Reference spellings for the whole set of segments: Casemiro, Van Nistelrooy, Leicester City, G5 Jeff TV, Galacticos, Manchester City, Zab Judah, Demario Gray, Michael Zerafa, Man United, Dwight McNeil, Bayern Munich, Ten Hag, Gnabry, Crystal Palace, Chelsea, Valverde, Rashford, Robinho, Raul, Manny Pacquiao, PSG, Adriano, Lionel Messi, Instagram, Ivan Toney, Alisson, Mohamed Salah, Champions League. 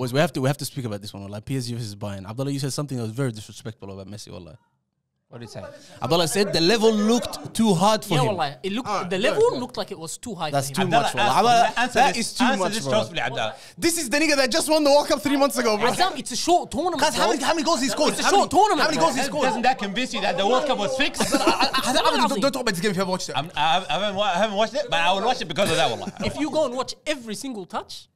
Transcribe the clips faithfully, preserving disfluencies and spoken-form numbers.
Boys, we have to we have to speak about this one. Like P S G versus Bayern. Abdullah, you said something that was very disrespectful about Messi. Wallah. What did he say? Abdullah said the level looked too hard for yeah, him. Yeah, Wallah. It looked right, the level good, good. looked like it was too high. That's for him. too much. Wallah. That this, is too much. This, bro. this is the nigga that just won the World Cup three months ago, bro. Azam, it's a short tournament. How many, how many goals he scored? It's a short tournament. How many goals he scored? Doesn't that convince you that the World Cup was fixed? Don't talk about this game if you haven't watched it. I haven't watched it, but I will watch it because of that, Wallah. If you go and watch every single touch,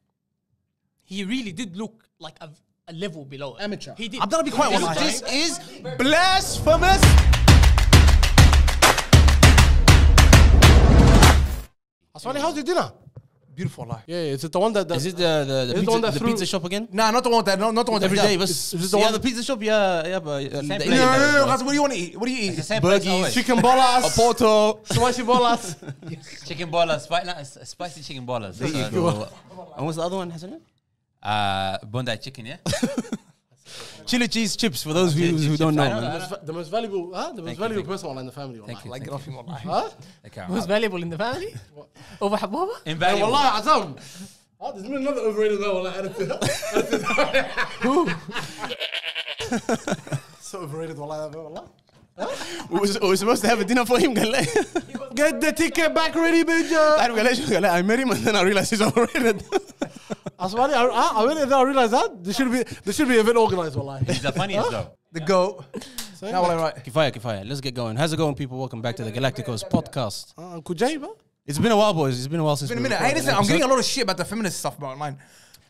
he really did look like a, a level below it. Amateur. He did. I'm gonna be quiet. Well, this is blasphemous. Aswani, how's your dinner? Beautiful life. Yeah, yeah, is it the one that, that is it the the, the, pizza, the, one that the pizza shop again? Nah, not the one that no, not the one every that every day. Is this the yeah, one the pizza shop? Yeah, yeah, but uh, no, no, no, no. Guys, what do you want to eat? What do you eat? Burgers, chicken bolas, porto, spicy bolas, chicken bolas, spicy, spicy chicken bolas. There you go. And what's the other one, Hassan? Uh, Bondi chicken, yeah. Chili cheese chips for those who, who don't know. The most, the most valuable, huh? The most thank valuable you, person you. in the family. Thank you, like thank you. Huh? Most valuable in the family? Over Habuba? Invaluable. Wallah, Azam. Oh, there's been another overrated though. Wallah, so overrated, Wallah, Wallah. We were supposed to have a dinner for him. Get the ticket back ready, bitch. I met him and then I realized he's overrated. Aswani, I, I, I, I realize that there should be there should be a bit organized. Wallah, he's the funniest though. The yeah. goat. So now well, right. Kifaya, Kifaya. Let's get going. How's it going, people? Welcome back to the Galacticos podcast. Uh, Uncle Jay, bro. It's been a while, boys. It's been a while since. It's been a minute. Hey, listen, I'm getting a lot of shit about the feminist stuff about online.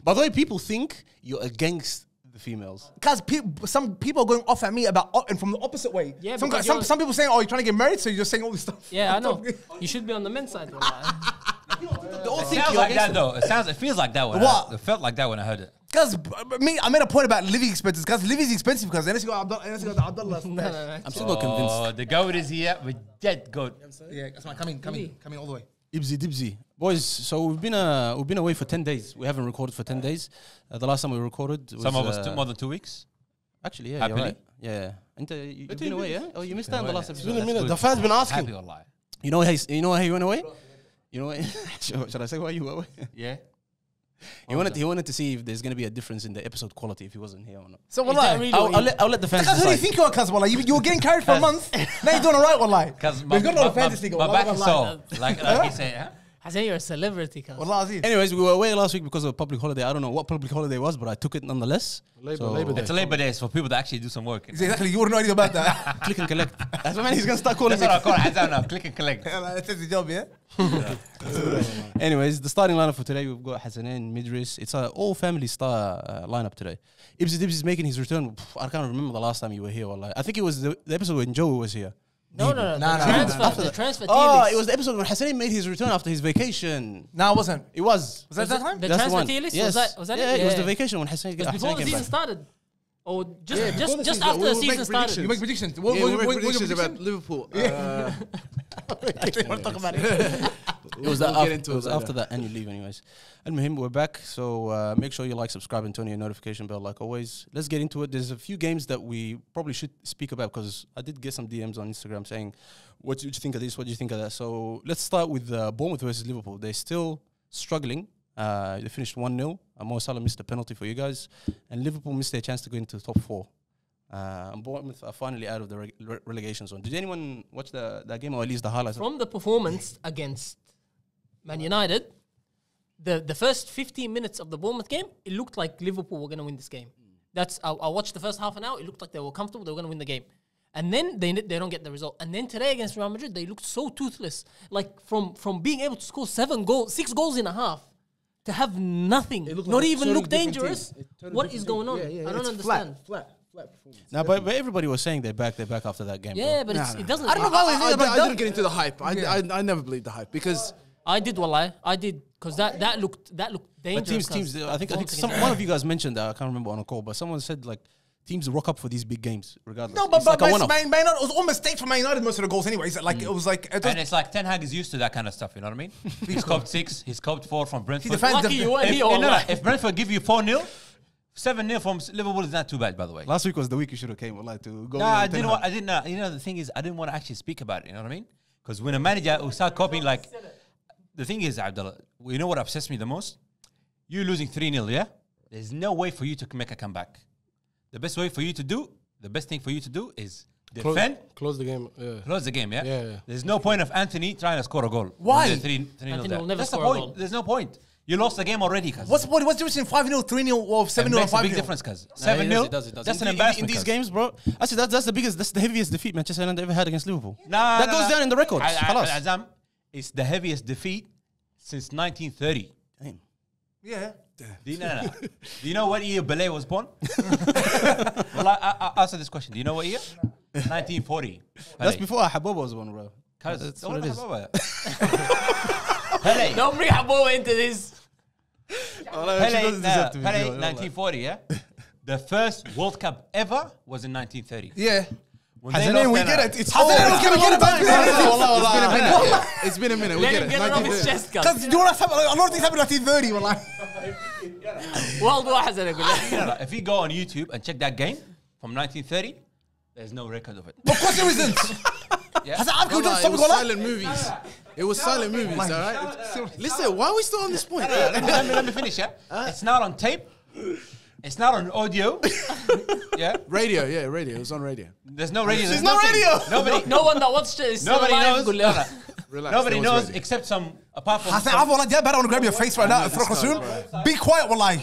By the way, people think you're against the females. Because pe some people are going off at me about, and from the opposite way. Yeah, some, some, some people saying, oh, you're trying to get married, so you're just saying all this stuff. Yeah, I know. You should be on the men's side. It sounds like that, though. It sounds, it feels like that. When what? I, it felt like that when I heard it. Because me, I made a point about living expenses. Because living is expensive. Because unless you go to Abdullah, no, no, no. I'm still oh, not convinced. Oh, the goat is here. We're dead goat. Yeah, that's my coming, coming, coming all the way. Ibsy, dibsy, boys. So we've been uh, we've been away for ten days. We haven't recorded for ten days. Uh, the last time we recorded, was, some of us uh, two, more than two weeks. Actually, yeah, you're right. Yeah, yeah. You've been, been away, yeah. Oh, you missed out on the last episode. It's been a minute. The fans been asking. You know, hey, you know how you went away. You know what? Should I say why you were away? Yeah. He wanted, he wanted to see if there's going to be a difference in the episode quality if he wasn't here or not. So, Wallah, really I'll, I'll, let, I'll let the fans decide. Who do you think you are, Kaz, Wallah? You, you were getting carried for months. Now you're doing all right, Wallah. We've got a lot of fans this thing. My back is sore. Like he said, huh? I say you're a celebrity, Kaz. Wallah, Aziz. Anyways, we were away last week because of a public holiday. I don't know what public holiday was, but I took it nonetheless. Labor, so Labor Day. It's a Labor Day for people to actually do some work. Exactly. You wouldn't know anything about that. Click and collect. That's what he's going to start calling. That's what I call it. I don't know. Click and collect. That's his job, yeah? Yeah. Anyways, the starting lineup for today, we've got Hassanin, Midris. It's an all family star uh, lineup today. Ibsy Dibsy is making his return. I can't remember the last time you were here. Wallah. I think it was the, the episode when Joe was here. No, no, no, no, no, transfer, no, no. The transfer. Oh, it was the episode when Hassanin made his return after his vacation. No, it wasn't. It was. Was that was that time? The That's transfer tier list? Yes. Was that, was that yeah, it? Yeah, it was the vacation when Hassanin came back. Before the season started. Or just, yeah, just, just after the season started. You make predictions. What yeah, we make predictions about Liverpool. Uh, I don't want to talk about it. It was, that we'll after, it was it after that annual leave anyways. Al-Muhim, we're back. So uh, make sure you like, subscribe, and turn your notification bell like always. Let's get into it. There's a few games that we probably should speak about because I did get some D Ms on Instagram saying, what do you think of this? What do you think of that? So let's start with uh, Bournemouth versus Liverpool. They're still struggling. Uh, they finished one nil. Uh, Mo Salah missed a penalty for you guys. And Liverpool missed their chance to go into the top four. Uh, and Bournemouth are finally out of the re re relegation zone. Did anyone watch the, that game or at least the highlights? From the performance against Man United, the, the first fifteen minutes of the Bournemouth game, it looked like Liverpool were going to win this game. That's I, I watched the first half an hour. It looked like they were comfortable. They were going to win the game. And then they they don't get the result. And then today against Real Madrid, they looked so toothless. Like from, from being able to score seven goals, six goals in a half, to have nothing, not like even look dangerous. What is going on? Yeah, yeah, I don't understand. Flat, flat, flat performance. Now, but, but everybody was saying they're back, they're back after that game. Yeah, bro. but nah, it's, nah. it doesn't. I don't know why I, I, I, I, I didn't get into the hype. I, yeah. I, I never believed the hype because I did. Wallah, I did because that that looked that looked dangerous. But teams, teams. I think I think some, one of you guys mentioned that I can't remember on a call, but someone said like. Teams rock up for these big games, regardless. No, but it's but like man, man, man, it was all mistakes for Man United most of the goals, anyways. Like mm. it was like, it was and it's like Ten Hag is used to that kind of stuff. You know what I mean? He's copped six, he's copped four from Brentford. See, the fans Lucky you if, no, no, if Brentford give you four nil, seven nil from Liverpool is not too bad, by the way. Last week was the week you should have came. Like to go. No, I didn't. Want, I didn't. Uh, you know, the thing is, I didn't want to actually speak about it. You know what I mean? Because when a manager will start copying, like the thing is, Abdullah, you know what upsets me the most? You losing three nil, yeah. There's no way for you to make a comeback. The best way for you to do, the best thing for you to do is defend. Close, close the game. Yeah. Close the game, yeah? Yeah, yeah? There's no point of Anthony trying to score a goal. Why? Anthony will never That's score the point. A goal. There's no point. You lost the game already, cuz. What's the point? What's the difference in five nil, three nil, or seven nil, or five nil? That's a big difference, cuz. seven nil, that's an embarrassment. In these games, bro, I said that's, that's the biggest, that's the heaviest defeat Manchester United ever had against Liverpool. Nah, that nah, goes nah. down in the records. I, I, Azam, it's the heaviest defeat since nineteen thirty. Damn. Yeah. Damn. Do, you know, nah, nah. do you know what year Belay was born? Well, I, I answer this question. Do you know what year? nineteen forty. That's before Haboba was born, bro. Cuz, that's what it is. Pele. Don't bring Haboba into this. Pele, Pele, nah, Pele nineteen forty, yeah? The first World Cup ever was in nineteen thirty. Yeah. When As mean, we get it. It's, oh, it's, it's, been long long time. Time. It's been a minute. It's been a minute. We get it. Let him get it off his chest, guys. Do you want to have a lot of things happened in nineteen thirty, wallah. If you go on YouTube and check that game from nineteen thirty, there's no record of it. Of course there isn't. Yeah. I've no, like, it was silent movies. It was no, silent no, movies, no, no, all right? No, no, no. Listen, why are we still on this point? let, me, let, me, let me finish, yeah? Uh, it's not on tape. It's not on audio. Yeah? Radio, yeah, radio. It was on radio. There's no radio. There's no nothing. radio. Nobody, no, no one that watched it is Nobody knows. Relax, Nobody knows radio. except some, apart from... I think I've already better want to grab your face right now. Right. Be quiet, wallahi.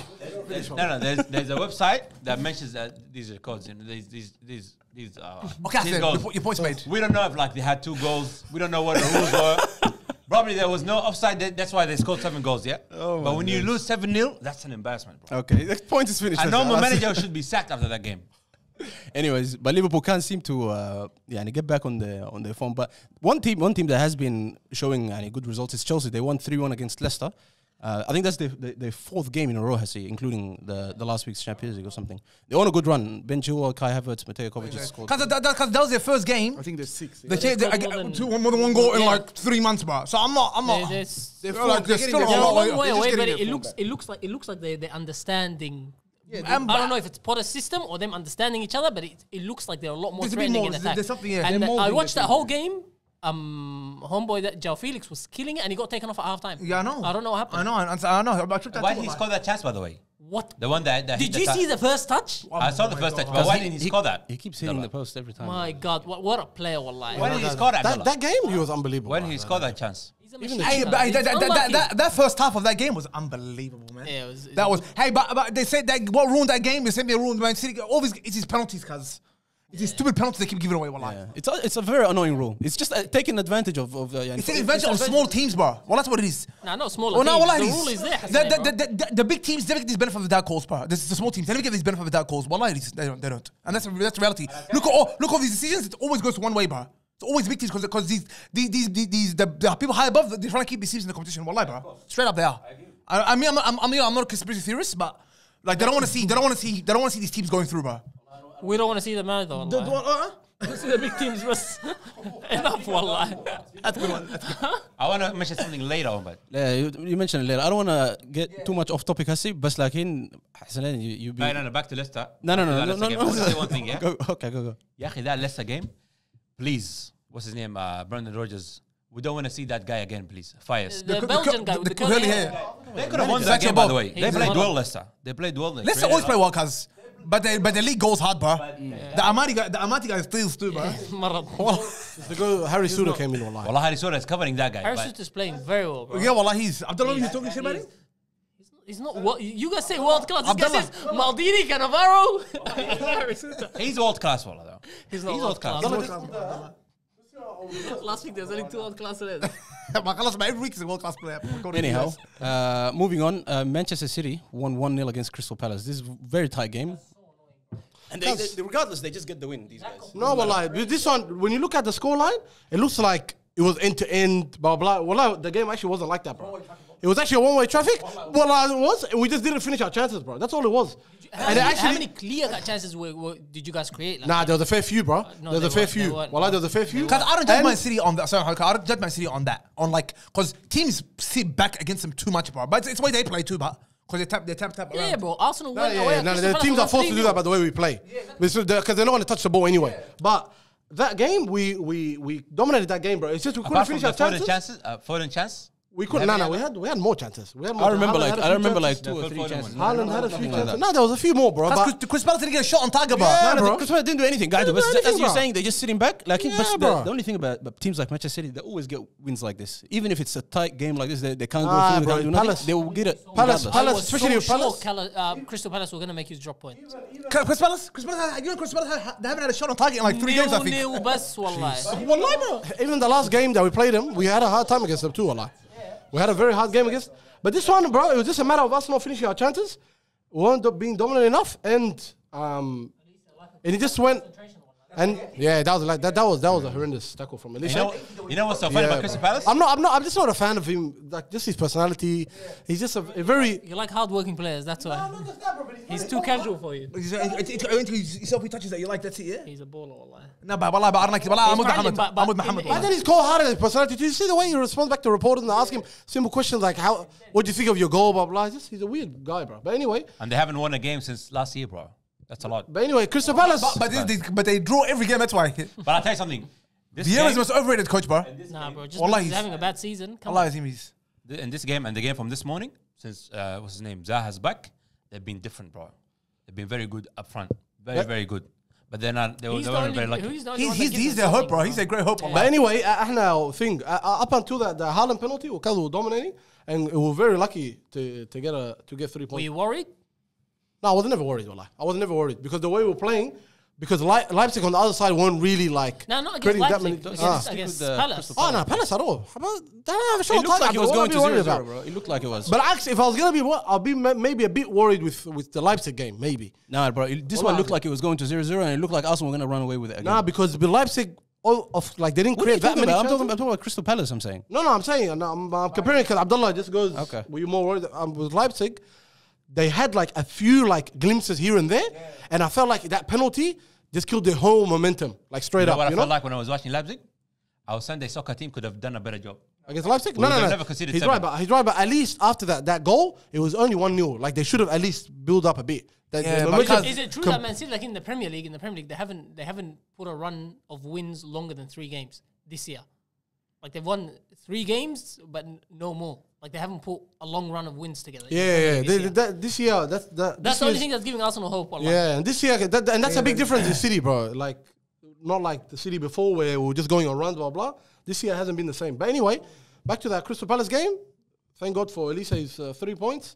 No, no, there's, there's a website that mentions that these are codes, you know, these... these, these These are okay. These goals. Your point's made. We don't know if like they had two goals. We don't know what the rules were. Probably there was no offside. That's why they scored seven goals. Yeah. Oh but when goodness. you lose seven nil, that's an embarrassment, bro. Okay, the point is finished. I know my manager should be sacked after that game. Anyways, but Liverpool can't seem to uh, yeah, and get back on the on their form. But one team, one team that has been showing uh, good results is Chelsea. They won three one against Leicester. Uh, I think that's the, the, the fourth game in a row, Hassi, including the, the last week's Champions League or something. They're on a good run. Ben Chilwell, Kai Havertz, Mateo Kovacic just scored. Because that, that, that was their first game. I think there's six. Yeah. They they they more, than two, more than one goal yeah. in like three months, bro. So I'm not. I'm not. They're, they're, they're, like they're, they're still on a long way away, but it looks, it looks like it looks like they're, they're understanding. Yeah, I don't know if it's Potter's system or them understanding each other, but it, it looks like they're a lot more trending in attack. There's something. Yeah, and I watched that whole game. Um, homeboy, that João Felix was killing it, and he got taken off at half time. Yeah, I know. I don't know what happened. I know. I know. I why did he score that chance, by the way? What? The one that, that did you the see the first touch? Oh, I saw the first God. touch, but why he, didn't he, he score that? He keeps hitting the post every time. My God, what, what a player! Wallahi. Why yeah, did he that, score that, that? That game, he was unbelievable. When he scored that chance. Even the hey, but that, that, that, that first half of that game was unbelievable, man. Yeah, it was, that it was, was. Hey, but, but they said that what ruined that game? They said they ruined Man City. All these, it's his penalties, cuz. It's yeah. these stupid penalties they keep giving away, wallah. Yeah. It's, it's a very annoying rule. It's just uh, taking advantage of... of uh, yeah. It's taking advantage it's of advantage. small teams, bro. Well, that's what it is. Nah, not small well, teams. Nah, the rule is there. The, the, the, the, the, the big teams, they don't get these benefit of the dark calls, bro. The, the small teams, they don't get these benefit of the dark calls. Wallah, they don't. They don't. And that's, that's the reality. Okay. Look at all look at these decisions. It always goes one way, bro. It's always big teams because these, these, these, these, these the, the people high above, they're trying to keep these teams in the competition. Wallah, bro. Straight up, they are. I, I mean, I'm, I'm, I'm, I'm not a conspiracy theorist, but like they don't want to see, they don't want to see, they don't want to see these teams going through, bro. We don't want to see them either. Don't want uh -huh. see the big teams. Enough, wallahi. That's a good one. I want to mention something later, but yeah, you, you mentioned it later. I don't want to get yeah. too much off topic, Hassi. But like in Hassanin, you, you be no, no, no, back to Leicester. No, no, no, no, no. no, no, no. Say one thing, yeah. Go, okay, go, go. Yeah, that Leicester game, please. What's his name? Uh, Brendan Rodgers. We don't want to see that guy again, please. Fires. The, the Belgian guy. The, the curly hair. They could have won that game, by the way. They played well, Leicester. They played well. Leicester always play well, cause. But the, but the league goes hard, bro. Yeah. The Amati guy, the Amati guy steals too, bro. The girl, Harry Souttar came in online. Wallah, Harry Souttar is covering that guy. Harry Souttar's playing very well, bro. Yeah, wallah, he's... Abdullah, you talking shit about him? He's not... What, you guys say world class. This guy says Maldini, Cannavaro. He's world class, wallah, though. He's not world class. Last week, there's only two world class players. Every week is a world class player. Anyhow, uh, moving on. Uh, Manchester City won one nil against Crystal Palace. This is a very tight game. And they, they, regardless, they just get the win, these guys. No, wallah. This one, when you look at the scoreline, it looks like it was end-to-end, -end, blah, blah. Wallah, the game actually wasn't like that, bro. It was actually a one-way traffic. Wallah, it was. We just didn't finish our chances, bro. That's all it was. You, how, and many, actually, how many clear chances were, were, did you guys create? Like nah, there was a fair few, bro. Uh, no, there was a fair few. Wallah, there was a fair few. Because I don't judge Man City on that. Sorry, I don't judge Man City on that. On like, because teams sit back against them too much, bro. But it's, it's the way they play too, bro. Because they tap, they tap, tap. Yeah, around. bro. Arsenal no, went yeah, away. Yeah, no, the teams are forced to do that by the way we play. Because yeah, they're, they're not going to touch the ball anyway. Yeah. But that game, we we we dominated that game, bro. It's just we couldn't finish our chances. Foreign chances, uh, foreign chance, We could. No, no. We had we had more chances. We had more I remember Haaland like I remember chances. like two yeah, or three chances. Haaland had a few chances. Like no, there was a few more, bro. But Chris Palace didn't get a shot on target, bro. Yeah, no, no, bro. Chris Palace didn't do anything, guys. Yeah, but as bro. you're saying, they're just sitting back. Like, yeah, but the, the only thing about but teams like Manchester City, they always get wins like this. Even if it's a tight game like this, they, they can't ah, go through. They can't do nothing. They will get it. Palace, Palace, especially Palace. Crystal Palace were gonna make you drop points. Chris Palace, Chris Palace, you know Chris Palace, they haven't had a shot on target in like three games. I think. Wallah, bro. Even the last game that we played them, we had a hard time against them too. Wallah. We had a very hard game against, but this one, bro, it was just a matter of us not finishing our chances. We weren't being dominant enough, and um, and it just went. And yeah, that was like that. That was that was a horrendous tackle from Elisha. You know, you know what's so funny yeah, about Crystal Palace? I'm not. I'm not. I'm just not a fan of him. Like just his personality. He's just a, a very. You like hard-working players. That's why. No, not just that, bro, but he's, he's too casual for you. He's a, it, it, it, he's self he touches that you like. That's it. Yeah. He's a baller, wallah. No, but wallah, but I don't like. Wallah, I'm with Mohammed. I'm with Mohammed. Why did he call hard his personality? Do you see the way he responds back to reporters and ask him simple questions like, "How? What do you think of your goal?" Blah blah. Just he's a weird guy, bro. But anyway. And they haven't won a game since last year, bro. That's a lot. But anyway, Crystal Palace. But, but, but, they, they, but they draw every game, that's why. But I'll tell you something. This the game is the most overrated coach, bro. Nah, bro. Just he's having a bad season. Come Allah on. Him is. In this game and the game from this morning, since, uh, what's his name, Zaha's back, they've been different, bro. They've been very good up front. Very, yeah. very good. But they're not, they, they the weren't very lucky. He's, the he's, he's, he's their hope, bro. bro. He's their great hope. Yeah. But anyway, I think uh, up until the, the Haaland penalty, we were dominating, and we were very lucky to, to, get, a, to get three points. Were you worried? No, I was never worried, wallah. I was never worried because the way we were playing, because Le Leipzig on the other side weren't really like no, not against Leipzig. That many against, ah. against Palace. Oh no, Palace at all. It looked like it was going to zero zero, bro. It looked like it was. But actually, if I was gonna be, I'll be maybe a bit worried with with the Leipzig game, maybe. Nah, bro. It, this wallah, one looked like it was going to zero zero, and it looked like Arsenal were gonna run away with it again. Nah, because the Leipzig. All of like they didn't what create that many. I'm talking, I'm talking about Crystal Palace. I'm saying. No, no, I'm saying I'm, I'm, I'm comparing because Abdullah just goes. Okay. Were you more worried with Leipzig? They had like a few like glimpses here and there, yeah. and I felt like that penalty just killed the whole momentum, like straight you know up. What you I know? felt like when I was watching Leipzig, our Sunday soccer team could have done a better job against Leipzig. No, no, no, never conceded he's seven. right, but he's right, but at least after that that goal, it was only one nil. Like they should have at least built up a bit. That, yeah, but because is it true that Man City, like in the Premier League, in the Premier League, they haven't they haven't put a run of wins longer than three games this year? Like they've won three games, but no more. Like they haven't put a long run of wins together. Yeah, yeah. This, they, year. That, this year, that's that, that's the only thing that's giving Arsenal hope. Online. Yeah, and this year, that, and that's yeah, a big difference in City, bro. Like, not like the City before where we were just going on runs, blah blah. This year hasn't been the same. But anyway, back to that Crystal Palace game. Thank God for Elise's uh, three points,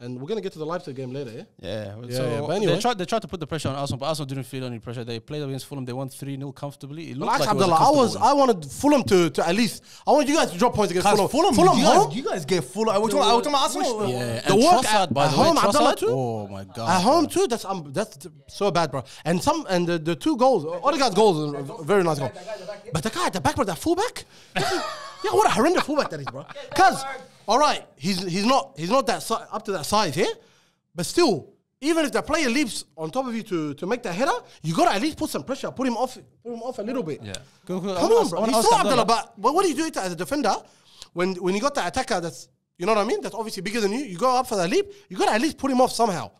and we're gonna get to the Leipzig game later. Yeah, yeah. yeah, so yeah but anyway, they tried. They tried to put the pressure on Arsenal, but Arsenal didn't feel any pressure. They played against Fulham. They won three nil comfortably. It looked like Abdullah, it was I was. Win. I wanted Fulham to, to at least. I wanted you guys to drop points against Fulham. Fulham. Fulham. You guys, you guys get Fulham. I was talking about Arsenal. Yeah. The work Trossard, at, by at the way, home, Abdullah too. Oh my God. At home too. That's um, that's so bad, bro. And some and the, the two goals. Odegaard's goals are very nice goal. But the guy at the back, bro, that fullback. Yeah, what a horrendous fullback that is, bro. Because. All right, he's he's not he's not that si up to that size here, but still, even if the player leaps on top of you to to make that header, you gotta at least put some pressure, put him off, put him off a little bit. Yeah, come on, bro. He's so Abdullah, but what do you do as a defender when when you got the attacker that's you know what I mean? That's obviously bigger than you. You go up for that leap, you gotta at least put him off somehow.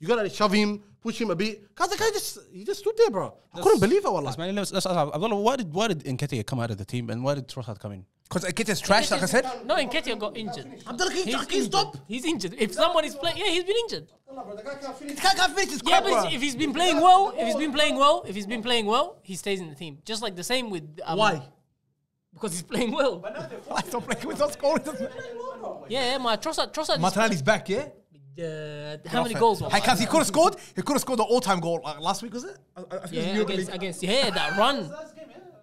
You gotta shove him, push him a bit. Cause the guy just he just stood there, bro. I that's, couldn't believe it. Wallah. That's, that's, Abdullah, why did why did Nketiah come out of the team and why did Trossard come in? Because Nketiah's trash, like I said. No, Nketiah got injured. Abdullah, can you stop? He's injured. If someone is playing, yeah, he's been injured. The guy can't finish. The guy can't finish his crap, bro. Yeah, but if he's been playing well, if he's been playing well, if he's been playing well, he stays in the team. Just like the same with um, why? Because he's playing well. But now they're not playing. We're not scoring. Yeah, yeah, my Trossard, Trossard. Martinelli's back, yeah. Uh, how many goals? Because he could have scored. He could have scored the all-time goal uh, last week, was it? I, I yeah, it was against, against yeah that run.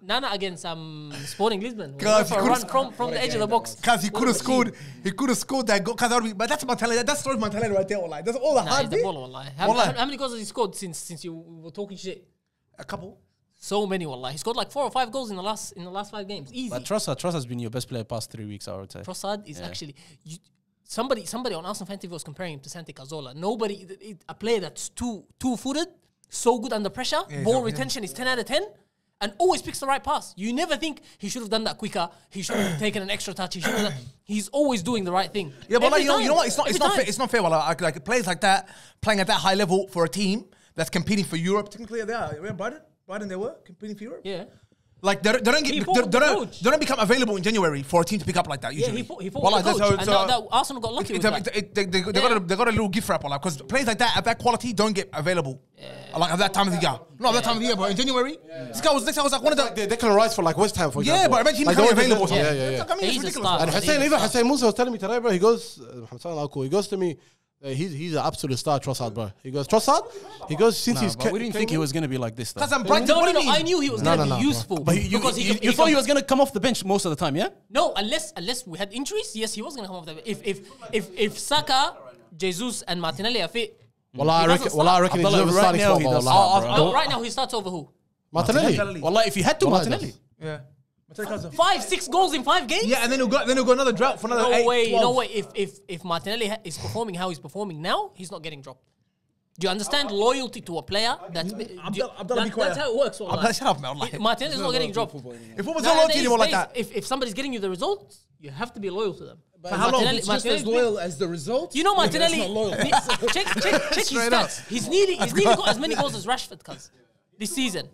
Nana against um Sporting Lisbon. Run from, from the edge yeah, of the box. Because he could have scored. He could have scored that goal. Cause but that's Martinelli. That's story of Martinelli right there. Like that's all the nah, hard thing. How, how, how many goals has he scored since since you were talking shit? A couple. So many, wallah. He scored like four or five goals in the last in the last five games. Easy. But Trossard, Trossard's been your best player past three weeks, I would say. Trossard is yeah. actually. You, Somebody, somebody on Arsenal fan T V was comparing him to Santi Cazorla. Nobody, it, it, a player that's two, two-footed, so good under pressure, yeah, ball retention yeah. is ten out of ten, and always picks the right pass. You never think he should have done that quicker. He should have taken an extra touch. He should have. He's always doing the right thing. Yeah, but like, you, know, you know what? It's not. Every it's not. Fair, it's not fair. Well, like, like players like that playing at that high level for a team that's competing for Europe. Technically, they are. Remember Brighton? Brighton, they were competing for Europe. Yeah. Like they, they don't get, they, they, don't, they don't become available in January for a team to pick up like that. Usually, yeah, he fought, he fought Wallah, the coach, so, and so, that, that Arsenal got lucky. It, with it, that. It, they, they, they, yeah. got a, they got a little gift wrap, because players like that of that quality don't get available. Yeah. Like at that time of the year, no, at that yeah. time of the year, but in January, yeah. this guy was. This guy was like one of the. Like they can rise for like West Ham, for example. Yeah, but imagine like him like available. Yeah, yeah, yeah. yeah. Like, I mean, he's ridiculous. Star, and Hussein, even Hussein Musa was telling me today, bro. He goes, he goes to me. He's, he's an absolute star, Trossard, bro. He goes, Trossard? He goes, since nah, he's... We didn't think he was going to be like this, though. I'm no, no, no, I knew he was no, going to no, be no, useful. But you, because you, he, you, he you thought he was going to come off the bench most of the time, yeah? No, unless unless we had injuries, yes, he was going to come off the bench. If, if, if, if Saka, Jesus, and Martinelli are fit... Wallah, I reckon, Wallah, I reckon he deserves a starting spot. Right, oh, no, right now, he starts over who? Martinelli. Martinelli. Wallah, if he had to, Wallah, Martinelli. Yeah. Five, six goals in five games? Yeah, and then he'll go, then he'll go another drought for another no eight, way, twelve. No way, if, if, if Martinelli ha is performing how he's performing now, he's not getting dropped. Do you understand I, I, loyalty to a player? That's, you, that, that's how it works. Like. Shut up, man. Like, Martinelli's not getting dropped. If what was no loyalty anymore like that? If, if somebody's getting you the results, you have to be loyal to them. But how long? It's just as loyal as the result. You know Martinelli, check his stats. He's nearly got as many goals as Rashford, cuz, this season.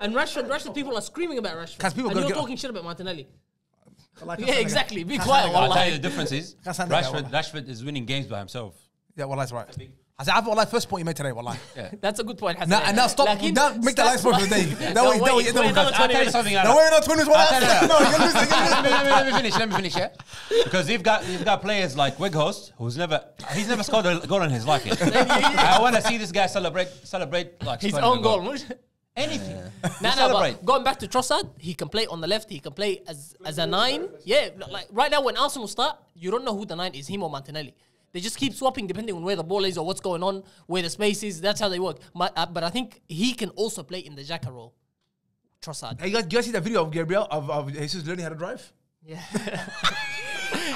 And Rashford, Rashford, people are screaming about Rashford. People and you're talking shit about Martinelli. Like yeah, exactly. Be quiet. I'll tell you the difference is, Rashford, Rashford is winning games by himself. Yeah, Wallah, that's right. I said, Wallah, first point you made today, Wallah. Yeah. That's a good point, Hassan. Now, and now stop. Like now make the last point of the day. That way, that way. I'll tell you something. No, we're not twenty-one. No, you're losing. Let me finish. Let me finish, yeah? Because you've got, you've got players like Weghorst, who's never, he's never scored a goal in his life. I want to see this guy celebrate, celebrate like his own goal. Anything. Yeah. No, no, but going back to Trossard, he can play on the left, he can play as, as a nine. Yeah, like right now when Arsenal start, you don't know who the nine is, him or Martinelli. They just keep swapping depending on where the ball is or what's going on, where the space is. That's how they work. But, uh, but I think he can also play in the Xhaka role, Trossard. Hey, you guys, you guys see that video of Gabriel, of, of Jesus learning how to drive? Yeah.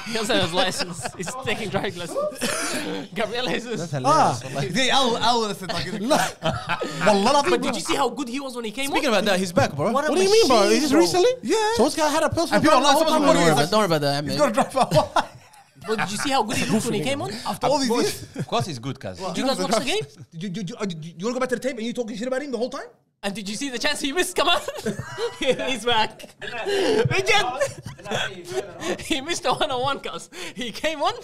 He also has license. He's taking driving lessons. Gabriel Jesus. That's hilarious. Ah, like, yeah, I'll, I'll listen. Like, but did you see how good he was when he came? Speaking up? About that, he's back, bro. What, what do you mean, bro? Is this bro. recently? Yeah. So this guy had a personal. Don't worry about, don't worry about that. He's gonna drop out. But did you see how good he looked when he came on? After all these years, of course he's good, cuz. Did you guys watch the game? Did you, did you, uh, did you want to go back to the tape and you talking shit about him the whole time? And did you see the chance he missed? Come on, he's back. He missed a one-on-one, cuz he came on.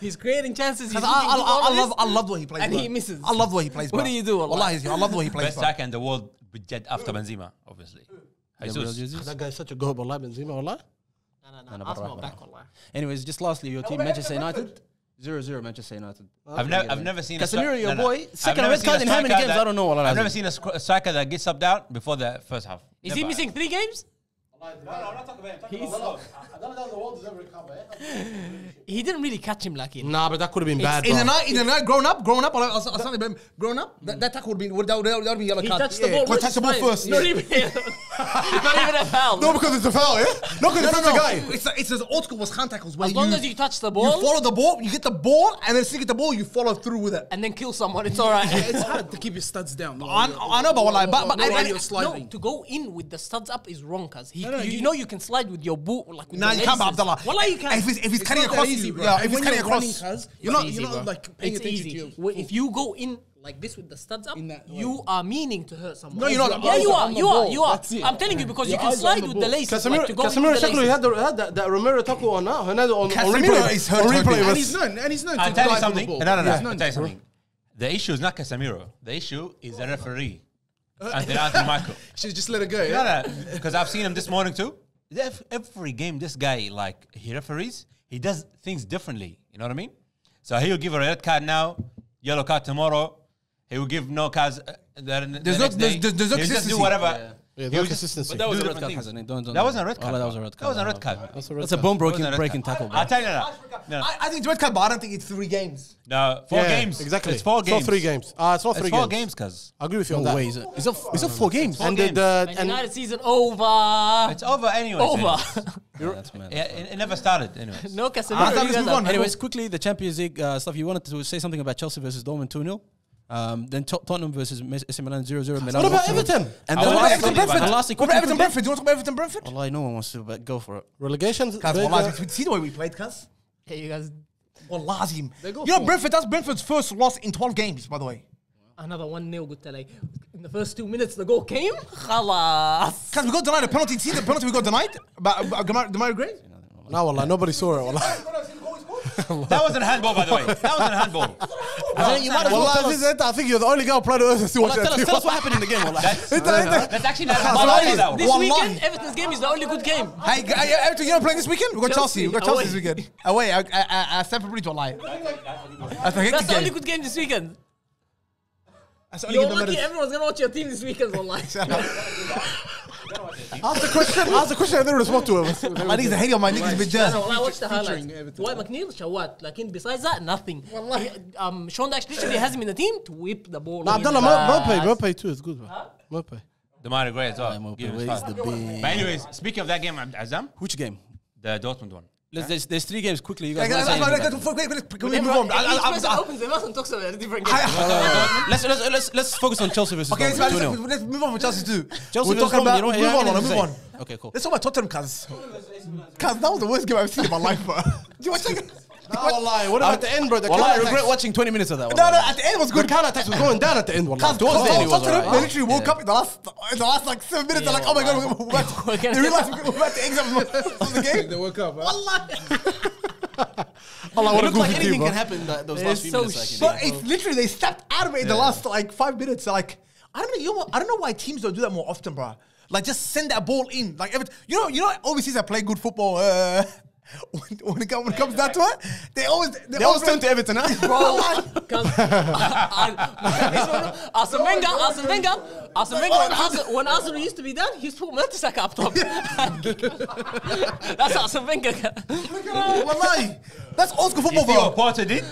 He's creating chances. He's I, I, I, I love, I love what he plays. And bro. He misses. I love what he plays. What bro. do you do? Wallah, I love what he plays. Best attacker in the world, after Benzema, obviously. Jesus. Jesus. That guy's such a go, Wallah, Benzema, Wallah. No, no, no. Arsenal back, Wallah. Anyways, just lastly, your team, Manchester United. zero zero Manchester United. Okay. I've never, I've never seen. Casemiro, your no, boy, no. second red card in how many games? I don't know. Wallah, I've never seen a striker that gets subbed out before the first half. Is never. he missing three games? No, no, I'm not talking about him. I don't know the world doesn't recover. He didn't really catch him like it. Nah, but that could have been it's bad. In bro. the night, in the night, grown up, grown up, I, I, I suddenly been grown up. That, that tackle would be, would that, that would be yellow card. He touched yeah. the ball. Touch the ball first. Not even a foul. No, because it's a foul. Yeah. No, because no, no, it's no. a guy. It's a, it's as old school was hand tackles. Where as long you, as you touch the ball, you follow the ball, you get the ball, and then stick at the ball, you follow through with it, and then kill someone. It's all right. It's hard to keep your studs down. I know, but like, but but to go in with the studs up is wrong, cuz. No, no, you, you know you can slide with your boot. Like with nah, you can't, Abdullah. Wallah, you can. If it's, if it's, it's cutting across easy, bro. Yeah, if it's cutting across, cuz, you're not, you're not like paying it's attention easy. to your If you go in like this with the studs up, you are meaning to hurt someone. No, you're not. Yeah, you are. You are. You are. I'm telling you because you can slide with the laces. Casemiro, Casemiro, had that that Romero tackle on now. Hernando on replay is hurt. And he's known. And he's known. I tell you something. No, no, no. I tell you something. The issue is not Casemiro. The issue is the referee. And then Anthony Michael. She just let it go. Yeah, because I've seen him this morning too. Every game, this guy, like, he referees, he does things differently. You know what I mean? So he'll give a red card now, yellow card tomorrow. He will give no cards. Uh, the, the there's no, there's, there's no consistency. He'll just do whatever. Yeah. Yeah, no consistency. But that was a red card, hasn't it? Don't, don't that wasn't a red card. Oh, that was a red card. That was a red card. That's a, that's a bone breaking, a breaking tackle. Bro. I tell you that. No. I, I think it's red card, but I don't think it's three games. No, four yeah, games. Exactly. It's four games. It's not three games. Uh, it's not three it's games. Four games, cuz. I agree with you on no that. Way, is it? It's not. It's not four games. Four and games. The, the and United season over. It's over anyway. Over. That's mad. Yeah, it never started anyways. No, Casemiro. Anyways, quickly the Champions League stuff. You wanted to say something about Chelsea versus Dortmund two nil. Um, then Tottenham versus S C Milan zero zero. What about Everton? And then Everton Brentford. What about Everton Brentford? Do you want to talk about Everton Brentford? Wallah, no one wants to, but go for it. Relegation. See the way we played, cuz. Yeah, you guys. Wallah, Azim. You know Brentford. That's Brentford's first loss in twelve games, by the way. Another one nil. Good telly. in the first two minutes the goal came, خلاص. Because we got denied a penalty. See the penalty we got denied? By Demario Gray? No, wallah, nobody saw it, wallah. That wasn't a handball, by the way. That wasn't a handball. I think you're the only guy on planet Earth to see what happened. Tell us, tell us what happened in the game, wallah. That's, that's actually not a This weekend, Everton's game is the only good game. Hey, Everton, you know playing this weekend? We got Chelsea. We got Chelsea this weekend. Away, I stand for Bridge, wallah. That's the only good game this weekend. You're lucky everyone's going to watch your team this weekend, wallah. Ask the question, ask the question, and then respond to him. I think the hate on my niggas is just. I watched the highlights. Dwight McNeil, Shawat. Like, besides that, nothing. Um, Sean Dyche literally has him in the team to whip the ball. Nah, Abdullah, Mbappe, Mbappe too is good, bro. Mbappe. Demario Gray as well. But anyways, speaking of that game, Azam. Which game? The Dortmund one. There's, there's three games quickly. You guys can we move on? Each person opens their mouth and talks about a different game. Let's let's let's focus on Chelsea versus. Okay, let's move on from Chelsea too. Chelsea versus. Move on, move on. Okay, cool. Let's talk about Tottenham, cuz. Cuz that was the worst game I've seen in my life, bro. Do you watch that? No, wallahi, what about at the end, bro? Wallahi, I regret watching twenty minutes of that. No, no, at the end was good. The counter attacks were going down at the end, wallahi. Towards the end, they literally woke up in the last, in the last like seven minutes. They're like, oh my god, we're about to. They realized we're about to exit from the game. They woke up, wallahi. Allah, what it looked like anything team, can happen that, those it last few so minutes. Like, but yeah. It's literally they stepped out of it in yeah. the last like five minutes. So, like I don't know, you know what, I don't know why teams don't do that more often, bro. Like just send that ball in. Like every, you know, you know, overseas that play good football. Uh, When, when it, when it comes down to it, they always they, they always turn to Everton, huh? Bro, because Arsene Wenger, Arsene Wenger, Arsene Wenger, when Arsenal used to be done, he used to put Mertesacker up top. That's Arsene Wenger. Wallahi, that's old school football, bro. You see what Potter did?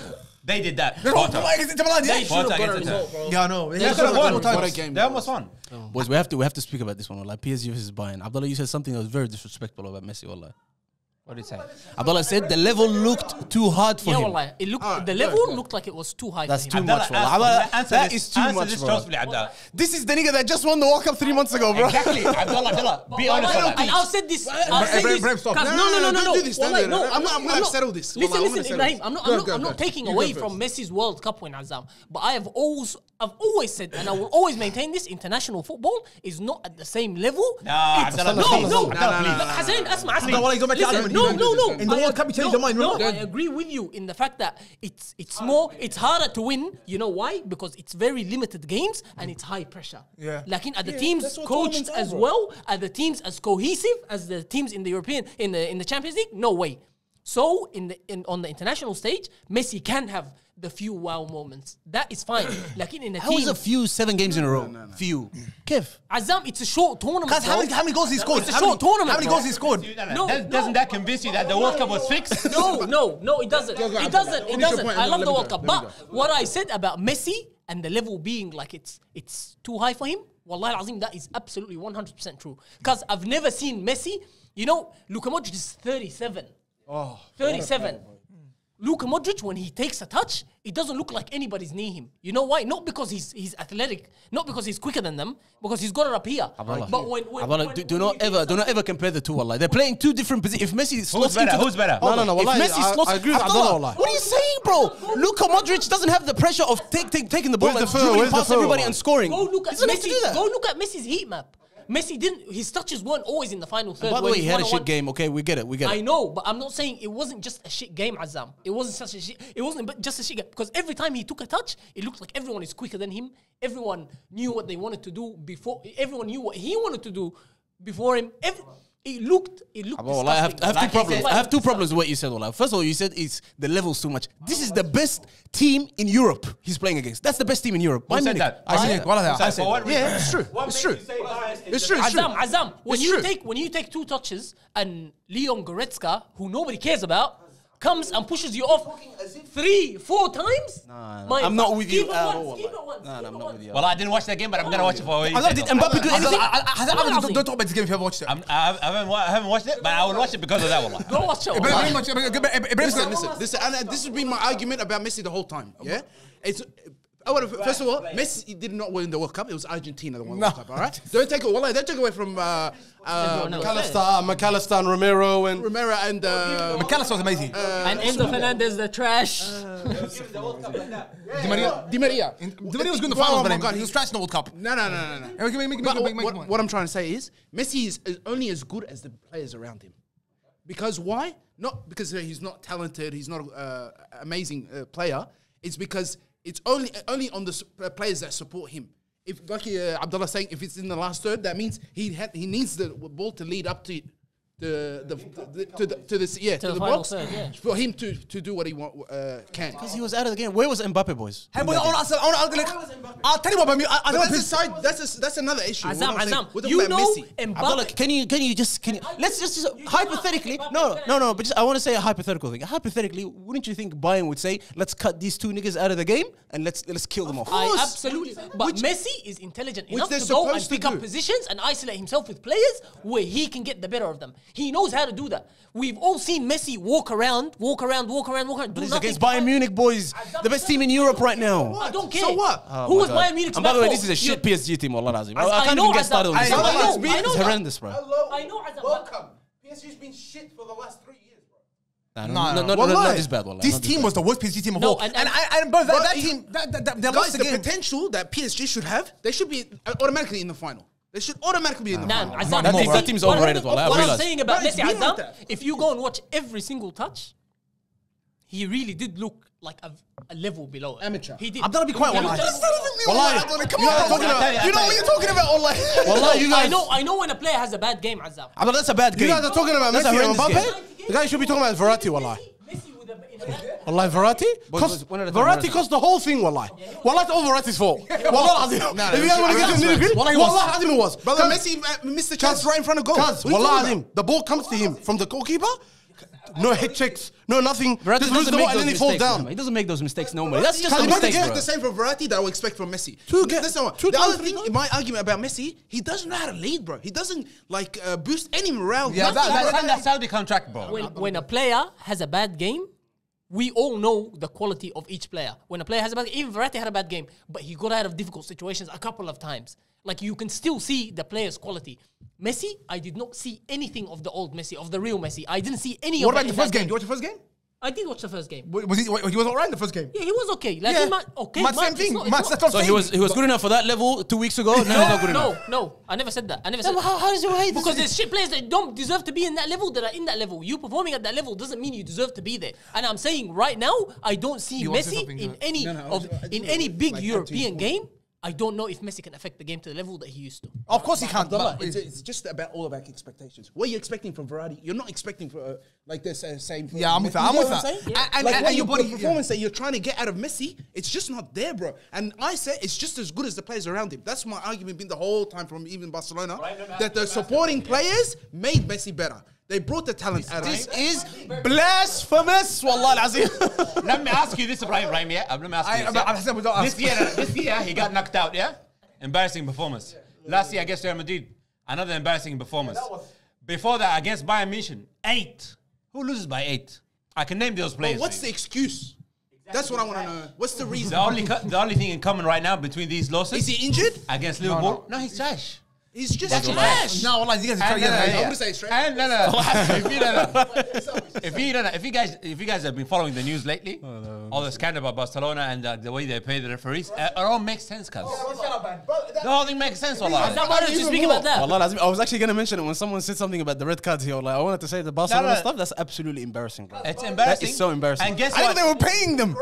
They did that. They should have got a result, bro. Yeah, I know. They should have won. What a game. They almost won. Boys, we have to we have to speak about this one. Like P S G versus Bayern. Abdullah, you said something that was very disrespectful about Messi, wallahi. What did he say? Abdullah said the level looked too hard for yeah, him. Yeah, it looked right, the level good, good. looked like it was too high. That's for him. Too much, Abdullah. That is too much, Abdullah. This is the nigga that just won the World Cup three months ago, bro. Exactly, Abdullah. Abdullah, be honest. And I'll say this. I'll say this. No, no, no, no, no. Don't no, I'm not. I'm gonna settle this. Listen, listen, Ibrahim. I'm not. I'm not taking away from Messi's World Cup win, Azam. But I have always, I've always said, and I will always maintain this: international football is not at the same level. No, Abdullah. No, no, no. No, no, no. In the World Cup, you change your mind. No, I agree with you in the fact that it's it's more, it's harder to win. You know why? Because it's very limited games and it's high pressure. Yeah. Like in are the teams coached as well? Are the teams as cohesive as the teams in the European in the in the Champions League? No way. So in the in, on the international stage, Messi can have the few wow moments. That is fine. Like in, in a how team, how is a few seven games no, in a row? No, no, no. Few. Kev, Azam, it's a short tournament. Cause how many, how many goals he scored? It's a how short many, tournament. How many goals he scored? No, no, that, no, doesn't that convince you that the World Cup was fixed? No, no, no, it doesn't. It doesn't. It doesn't. I love the World Cup, but what I said about Messi and the level being like it's it's too high for him. Wallahi al-Azim, that is absolutely one hundred percent true. Cause I've never seen Messi. You know, Luka Modric is thirty-seven. Oh, thirty-seven. Luka Modric, when he takes a touch, it doesn't look like anybody's near him. You know why? Not because he's he's athletic, not because he's quicker than them, because he's got it up here. Abdullah. But when, when, Abdullah, when, do, do when not ever, do not ever compare the two. Wallahi, they're playing two different positions. If Messi slots who's better, who's better? No, no, no. Wallahi, if Messi I, slots, I agree with Abdullah, Abdullah. What are you saying, bro? Luka Modric doesn't have the pressure of take, take, taking the ball and dribbling past everybody and scoring. Go look at Messi. Go look at Messi's heat map. Messi didn't, his touches weren't always in the final third. By the way, he had a shit game, okay? We get it, we get it. I know, but I'm not saying it wasn't just a shit game, Azam. It wasn't such a shit, it wasn't just a shit game. Because every time he took a touch, it looked like everyone is quicker than him. Everyone knew what they wanted to do before, everyone knew what he wanted to do before him. Every, it looked, it looked disgusting. I have, I have two problems. I have two problems with what you said, Wallah. First of all, you said it's the level's too much. This is the best team in Europe he's playing against. That's the best team in Europe. Who said that? I said that. Yeah, it's true. It's true. It's true. Azam, Azam, when you take when you take two touches and Leon Goretzka, who nobody cares about, comes and pushes you off three, four times? No, no, I'm not with you. No, I'm not with you. Well, I didn't watch that game, but I'm going to watch it for you. Did Mbappe do anything? Don't talk about this game if you haven't watched it. I haven't watched it, but I will watch it because of that one. Don't watch it. Listen, listen, listen. This has been my argument about Messi the whole time, yeah? It's... First of all, Messi did not win the World Cup. It was Argentina that won the World Cup, all right? Don't take away, don't take away from uh, uh, McAllister, McAllister and Romero. and Romero and... Uh, McAllister was amazing. Uh, and Enzo Fernandez, the trash. Uh, Di Maria. Di Maria. Di Maria was good in the final, but oh my God, he was trash in the World Cup. No, no, no, no, no. Make, make, make, make, what, what, what I'm trying to say is, Messi is, is only as good as the players around him. Because why? Not because he's not talented. He's not an uh, amazing uh, player. It's because it's only only on the players that support him. If like uh, Abdullah saying, if it's in the last third, that means he had, he needs the ball to lead up to it. The, the, the, to the to the yeah to, to the, the box third, yeah. For him to to do what he want, uh, can, because he was out of the game. Where was Mbappe, boys? Hey, Mbappe. Boy, I'll, I'll, I'll, I'll tell you what, I, I that's, side, that's, a, that's another issue. Azam, Azam, you know Mbappe. Mbappe. Can you can you just can you, let's just, just hypothetically? No, no, no. But just, I want to say a hypothetical thing. Hypothetically, wouldn't you think Bayern would say, let's cut these two niggas out of the game and let's let's kill them off? I absolutely. But which, Messi is intelligent enough to go and pick up positions and isolate himself with players where he can get the better of them. He knows how to do that. We've all seen Messi walk around, walk around, walk around, walk around. But it's against Bayern Munich, boys. The best team in Europe right now. I don't care. So what? Oh, who was Bayern Munich? And by the way, this is a shit P S G team. Wallah, Azim. I can't even get started on this. It's horrendous, bro. I know, Azam. Welcome. P S G's been shit for the last three years, bro. No, no, no, not this bad, Wallah. This team was the worst P S G team of all. And that team, guys, the potential that P S G should have, they should be automatically in the final. They should automatically be in the nah, final. Azam, that, more, that team's overrated. What, well, what I'm saying about Messi, Azam, like if you go and watch every single touch, he really did look like a, a level below. Amateur. He did. I'm gonna be quiet. Wallah. Come on. You know what you're talking about, Wallah. Wallah, you guys. I know. I know when a player has a bad game, Azam. But that's a bad game. You guys are talking about Messi and Mbappe. The guy should be talking about Verratti, Wallah. Wallah, Verratti? Cost, boys, Verratti cost the whole thing, Wallah. Yeah, Wallah, it's all Verratti's fault. Yeah, Wallah, Azim. Nah, if you guys want to get to the nitty gritty, Wallah, Azim it was. Brother, Messi uh, missed the chance right in front of goal. Wallah, Azim. The ball comes to him from the goalkeeper. No head checks, no nothing. Verratti just loses the ball and then he falls down. No, he doesn't make those mistakes normally. That's just a mistake, bro. You the same for Verratti that I would expect from Messi. Two get, That's not two the other thing, my argument about Messi, he doesn't know how to lead, bro. He doesn't, like, uh, boost any morale. Yeah, that's how they contract, bro. When a player has a bad game, we all know the quality of each player. When a player has a bad game, even Verratti had a bad game, but he got out of difficult situations a couple of times. Like, you can still see the player's quality. Messi, I did not see anything of the old Messi, of the real Messi. I didn't see any what of What about the first game? game? Did you watch the first game? I did watch the first game. Was he, he was all right in the first game? Yeah, he was okay. Like, yeah. he might, okay. Much same thing. Not, Much, that's so he was, he was good enough for that level two weeks ago? No, no, not good no, enough. no. I never said that. I never said no, that. How, how does it right? Because there's shit players that don't deserve to be in that level that are in that level. You performing at that level doesn't mean you deserve to be there. And I'm saying right now, I don't see you Messi in that. any no, no, of just, in any big like European game. I don't know if Messi can affect the game to the level that he used to. Of course he can't. But it's, it's just about all about expectations. What are you expecting from Verratti? You're not expecting for uh, like this uh, same. Yeah, I'm with that. I'm with that. Yeah. And, like and, and your body performance yeah. that you're trying to get out of Messi, it's just not there, bro. And I say it's just as good as the players around him. That's my argument been the whole time from even Barcelona right, no, that the supporting yeah. players made Messi better. They brought the talent out of him. This is blasphemous, Wallah Azim. Let me ask you this, Ibrahim, Ibrahim, yeah? Let me ask you this. I, I, I, I don't ask. This, year, this year, he got knocked out, yeah? Embarrassing performance. Yeah. Last year against Real Madrid, another embarrassing performance. Yeah, that was... Before that, against Bayern Munich, eight. Who loses by eight? I can name those players. Well, what's the excuse? Exactly. That's what I want to know. What's the reason? The only, the only thing in common right now between these losses... Is he injured? Against Liverpool? No, no. no he's trash. He's just trash. No, Wallah, you guys are trying. I'm gonna say trash. And no, no. If you don't know, if you don't know, if you guys, if you guys have been following the news lately, oh, no, all the scandal about Barcelona and uh, the way they pay the referees, uh, it all makes sense, cuz. Oh, the whole thing makes sense, Wallah. Nobody should speak about that. Wallah, I was actually gonna mention it when someone said something about the red cards here. Like, I wanted to say the Barcelona no, no. stuff. That's absolutely embarrassing, bro. It's embarrassing. That is so embarrassing. And guess what? I think they were paying them.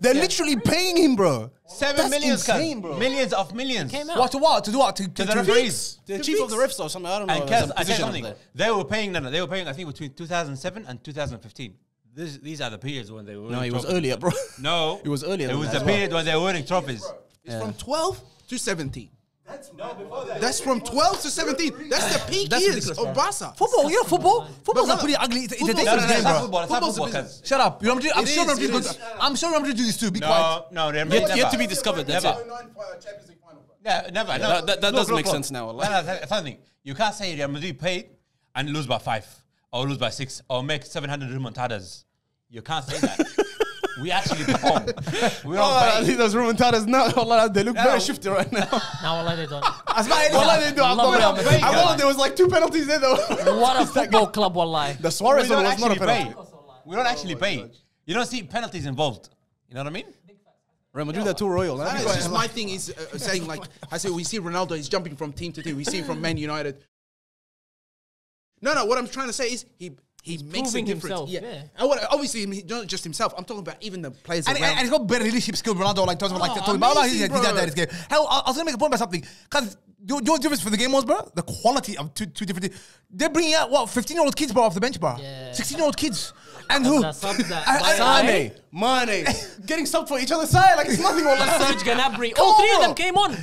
They're yeah. literally paying him, bro. Seven That's millions, insane, bro. Millions of millions. What to what? To do what? To, to, to the to referees. To the chief of the refs or something. I don't know. And Kaz, I said something. They were paying. No, no, they were paying. I think between two thousand seven and two thousand fifteen. This, these are the periods when they were. No, it was earlier, bro. No, it was earlier. It was the period when they were winning trophies. It's from twelve to seventeen. That's, no, before that. That's from twelve to seventeen. That's the peak That's years of Barca. Football, you know, football. Football's a pretty ugly. It's a dangerous no, no, game, bro. Football, football, football. Shut up. You know, I'm, I'm, sure is, is, I'm sure I'm going to do this too. Be no, quiet. No, no, never. Yet, yet to be discovered. That's it. Yeah, never. Yeah, no, that that look, does look, make look. sense now. Like. No, no, something. You can't say Real Madrid paid and lose by five or lose by six or make seven hundred remontadas. You can't say that. We actually perform. We don't pay. I think those remontadas now, Wallah, they look yeah. very shifty right now. No, Wallah, they don't. Wallah, they do. I Wallah, there was like two penalties there though. What a football club, Wallah. The Suarez one was not a penalty. We don't actually pay. You don't see penalties involved. You know what I mean? Real Madrid, they're too royal. No, it's just my thing is uh, saying, like, I say, we see Ronaldo, he's jumping from team to team. We see him from Man United. No, no, what I'm trying to say is he... He makes a difference. Himself, yeah. yeah. And what, obviously, not just himself. I'm talking about even the players. And, and he's got better leadership skill, Ronaldo. Like, talking about, like, talking about, he did that in his game. Hell, I, I was going to make a point about something. Because, you know what the difference for the game was, bro? The quality of two, two different teams. They're bringing out, what, fifteen-year-old kids, bro, off the bench, bro? Yeah. sixteen-year-old kids. And who? That's up that. And, and, Sane, Mane. Getting subbed for each other's side. Like, it's nothing. Serge Gnabry. All three of them came on.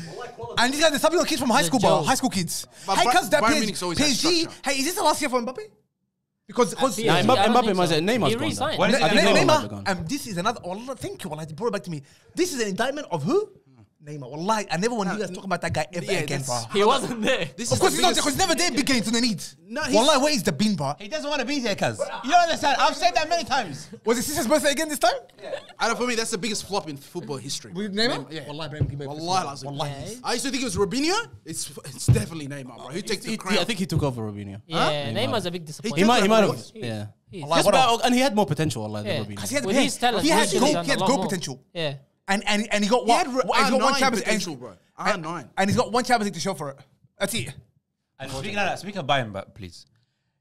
And these guys, they're subbing on kids from high school, bro. High school kids. Hey, because that P S G, hey, is this the last year for Mbappe? Because yeah, Mbappe, Mbappe so. Neymar's gone. When is Neymar, and this is another. Wallah, thank you, Wallah, you brought it back to me. This is an indictment of who? Neymar. Wallah, I never want no, you guys to talk about that guy ever yeah, again, bro. He wasn't there. This of course he's not there, because he's never there, big games when they need. No, Wallah, where is the bin, bro? He doesn't want to be there, cuz. You don't understand. I've said that many times. Was it Sis's birthday again this time? Yeah. I know, for me, that's the biggest flop in football history. With Neymar? Yeah. Wallah, Neymar. Wallah, Wallah. I used to think it was Robinho. It's it's definitely Neymar, bro. Who takes the crown? I think he took over Robinho. Yeah, huh? Neymar's a big disappointment. He might, he might have. Yeah. And he had more potential, Wallah, than Robinho. He had goal potential. Yeah. And, and, and he got one. He had and he got one Champions League, bro. And, nine. And he's got one Champions League to show for it. That's it. And speaking of that, speaking of Bayern, but please,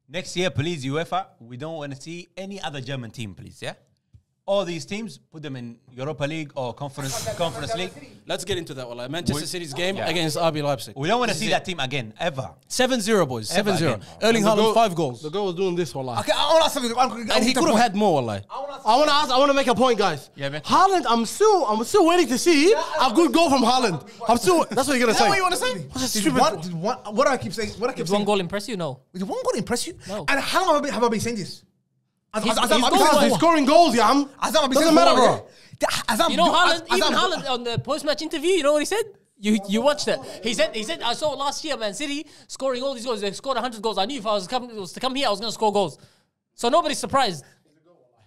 next year, please UEFA, we don't want to see any other German team, please. Yeah, all these teams, put them in Europa League or Conference oh, Conference League. Let's get into that. Wallah, Manchester we, City's game yeah. against R B Leipzig. We don't want to see it. That team again ever. seven zero, boys. Ever seven zero. Again. Erling Haaland goal, five goals. The goal was doing this, Wallah. Okay, I want to ask something. I'm, and he could have had more, Wallah. I want to ask. I want to make a point, guys. Yeah, man. Haaland, I'm still, I'm still waiting to see yeah, a good goal from Haaland. I'm still. That's what you're gonna say. What you want to say? What's did one, did one, what do I keep saying? What I keep did saying? One goal impress you? No. Did one goal impress you? No. And how long have I been, have I been saying this? As, he's, as, as he's, I'm, goal he's scoring goals, yeah. I'm, as I'm, doesn't matter, bro. As I'm, you know, Haaland, as, as even Haaland on the post-match interview, you know what he said? You you watched that? He said he said I saw last year Man City scoring all these goals. They scored one hundred goals. I knew if I was, come, was to come here, I was going to score goals. So nobody's surprised.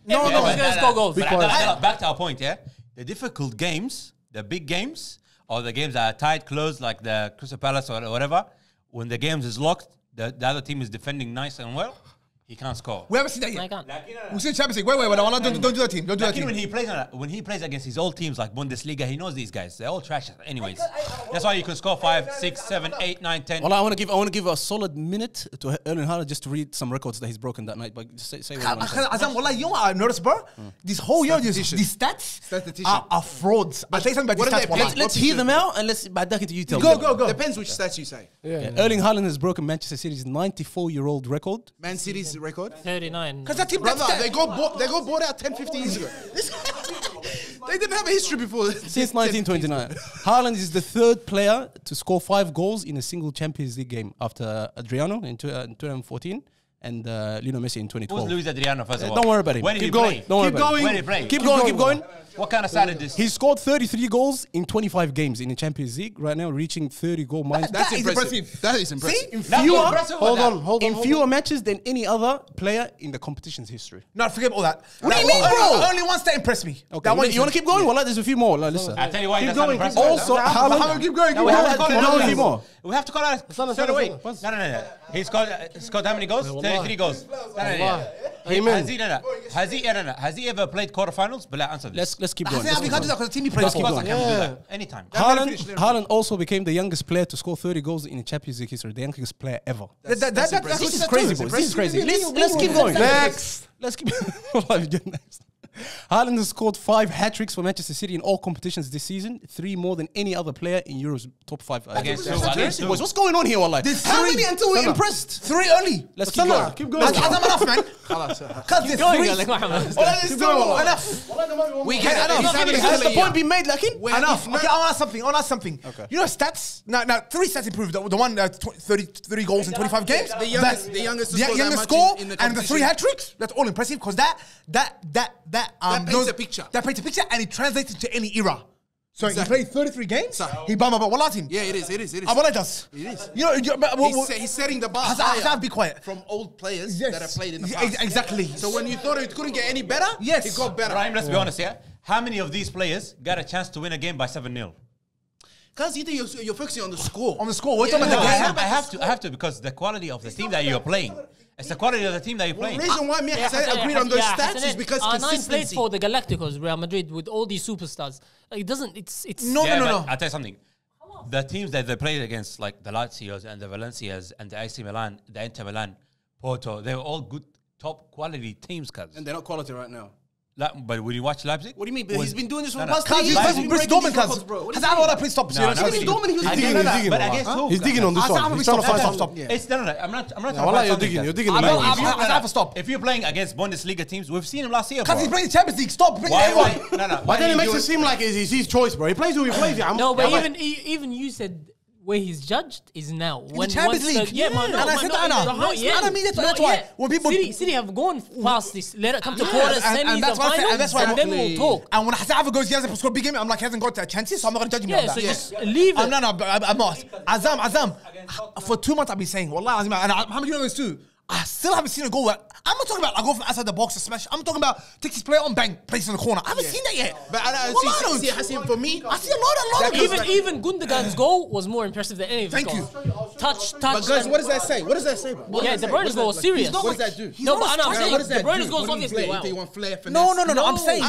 No, no, he's going to score goals. But I, I, I, back to our point, yeah. The difficult games, the big games, or the games that are tight, close, like the Crystal Palace or whatever. When the game is locked, the, the other team is defending nice and well. He can't score. We haven't seen that yet. No, we've seen Champions League. Wait, wait, wait. No, don't, don't do that team. Don't do that team. When he plays, when he plays against his old teams like Bundesliga, he knows these guys. They're all trash. Anyways, that's why you can score five, six, seven, eight, nine, ten. Well, I want to give, I want to give a solid minute to Erling Haaland just to read some records that he's broken that night. But just say, say what you want to say. Azam, Wallah, you know what I noticed, bro? Mm. This whole year, these stats are, are frauds. I'll tell you something about these stats. Let's, let's hear them out and let's back into you. Tell go, go, go. Depends which stats you say. Erling Haaland has broken Manchester City's ninety-four-year-old record. Man City's record? thirty-nine. Because that team, brother, they got bought, they got bought out ten, fifteen years ago. They didn't have a history before. Since nineteen twenty-nine. Haaland is the third player to score five goals in a single Champions League game after Adriano in twenty fourteen and uh, Lionel Messi in twenty twelve. Who's Luis Adriano, first of all? Don't worry about him. When did keep, going. Don't worry keep, about going. Him. Keep going. Keep going. Keep going. What kind of side is this? He scored thirty-three goals in twenty-five games in the Champions League. Right now, reaching thirty goal minus. That, that, that's impressive. impressive. That is impressive. See, in fewer, impressive hold on, hold on, in hold fewer on. matches than any other player in the competition's history. No, forget all that. What do you mean, bro? Only one that impressed me. Okay, that one, you want to keep going? Yeah. Well, like, there's a few more. Like, listen, I tell you why. Keep that's going. Not also, Haaland, keep going. Keep going. We have to call out straight away. No, no, no. He scored. Scored how many goals? Thirty-three goals. Amen. Has he ever? Has he ever played quarterfinals? But answer this. Let's keep going. We can't do that because the team he plays. Anytime. Haaland, Haaland also became the youngest player to score thirty goals in the Champions League history. The youngest player ever. That's, that, that, that's, that's this is crazy, boys. This is crazy. Let's, let's keep going. Next. Let's keep going. Next. Haaland has scored five hat-tricks for Manchester City in all competitions this season. Three more than any other player in Europe's top five. Uh, okay, so boys, what's going on here, Wallah? There's How three, many until we're impressed? Three early. Let's keep going. Keep going. That's enough, man. Because there's three. Enough. We can't. Enough. Has the point been made, Lakin? Enough. Okay, I'll ask something. I'll ask something. You know stats? Now, now three stats improved. The one, thirty-three goals in twenty-five games. The youngest, the youngest score and the three hat-tricks. That's all impressive because that, that, that, that. Um, that paints a picture. That paints a picture and it translates into any era. So exactly. He played thirty-three games. So. He bummed about Wallah team. Yeah, it is, it is, it is. Wallah does. It is. You know, you, but, well, he's, well, he's setting the bar higher be quiet. From old players yes. that have played in the past. Exactly. So when you thought it couldn't get any better, yes. it got better. Raheem, let's yeah. be honest, yeah? How many of these players got a chance to win a game by seven nil? Because you think you're, you're focusing on the score. On the score. We're yeah, talking no, about the game. I, I have to. I have to because the quality of the it's team that you're playing. It's the quality of the team that you play. The reason why me and Hassan agreed on those yeah, stats yeah, is because uh, consistency. Nine plays for the Galacticos, Real Madrid, with all these superstars. It doesn't. It's it's. No, yeah, no, no, no. I'll tell you something. The teams that they played against, like the Lazios and the Valencias and the A C Milan, the Inter Milan, Porto, they were all good, top quality teams, cuz. And they're not quality right now. La but when you watch Leipzig? What do you mean? But he's been doing this for the past three years. He's been Dortmund, cuz. Has Anwar please stop? Seriously. He's digging. But I guess who? He's digging on this one. He's trying to find soft stop. It's no, no, I'm not. I'm not. Wallah, you're digging. You're digging. I have to stop. If you're playing against Bundesliga teams, we've seen him last year. Cuz he's playing Champions League. Stop. Why? No, no. Why then it makes it seem like it's his choice, bro? He plays who he plays. No, but even even you said. Where he's judged is now. When the Champions League. The, yeah, yeah. Man, no, and I said that, Anna. I mean, that's, that's why. When people City, City have gone past this. Let it come to yeah. quarters, and, semis, and that's the finals, and, that's why and then we'll talk. And when Hazard goes, he hasn't scored big game, I'm like, he hasn't got a chance, so I'm not going to judge him yeah, like so that. Yeah, so just leave I'm it. No, no, I'm not. Azam, Azam, for two months I've been saying, Wallah, Azam, and Mohamed Yunus too. I still haven't seen a goal. Where I'm not talking about I go from outside the box to smash. I'm talking about takes his player on, bang, places in the corner. I haven't yeah. seen that yet. But I, I, well, see, I don't see, see, see, see for me. I see a lot, a lot. Of even even Gundogan's goal was more impressive than any of his goals. Thank you. Touch, touch. But guys, what does that say? What does that say? What yeah, De Bruyne's goal was serious. What does that do? He's no, but I'm saying De Bruyne's goal is obviously wow. They want flair, finesse. No, no, no, no. I'm saying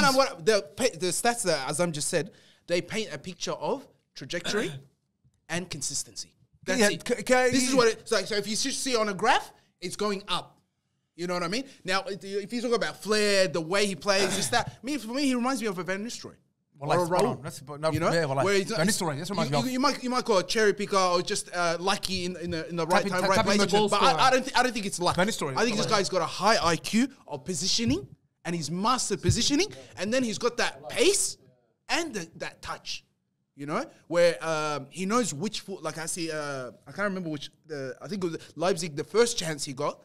the the stats that Azam just said, they paint a picture of trajectory and consistency. That's it. This is what it's like. So if you see on a graph. It's going up. You know what I mean? Now, if you talk about flair, the way he plays, this, that. Me, for me, he reminds me of a Van Nistelrooy. Well, or a Raul. That's, no, you know? Yeah, well, where he's not, Van Nistelrooy, that's what you, you, you, might, you might call it cherry picker or just uh, lucky in, in, the, in the right time, right place. But I, I, don't th I don't think it's luck. Van Nistelrooy. I think this guy's got a high I Q of positioning and he's mastered positioning. And then he's got that pace and the, that touch. You know, where um, he knows which foot, like I see, uh, I can't remember which, uh, I think it was Leipzig, the first chance he got,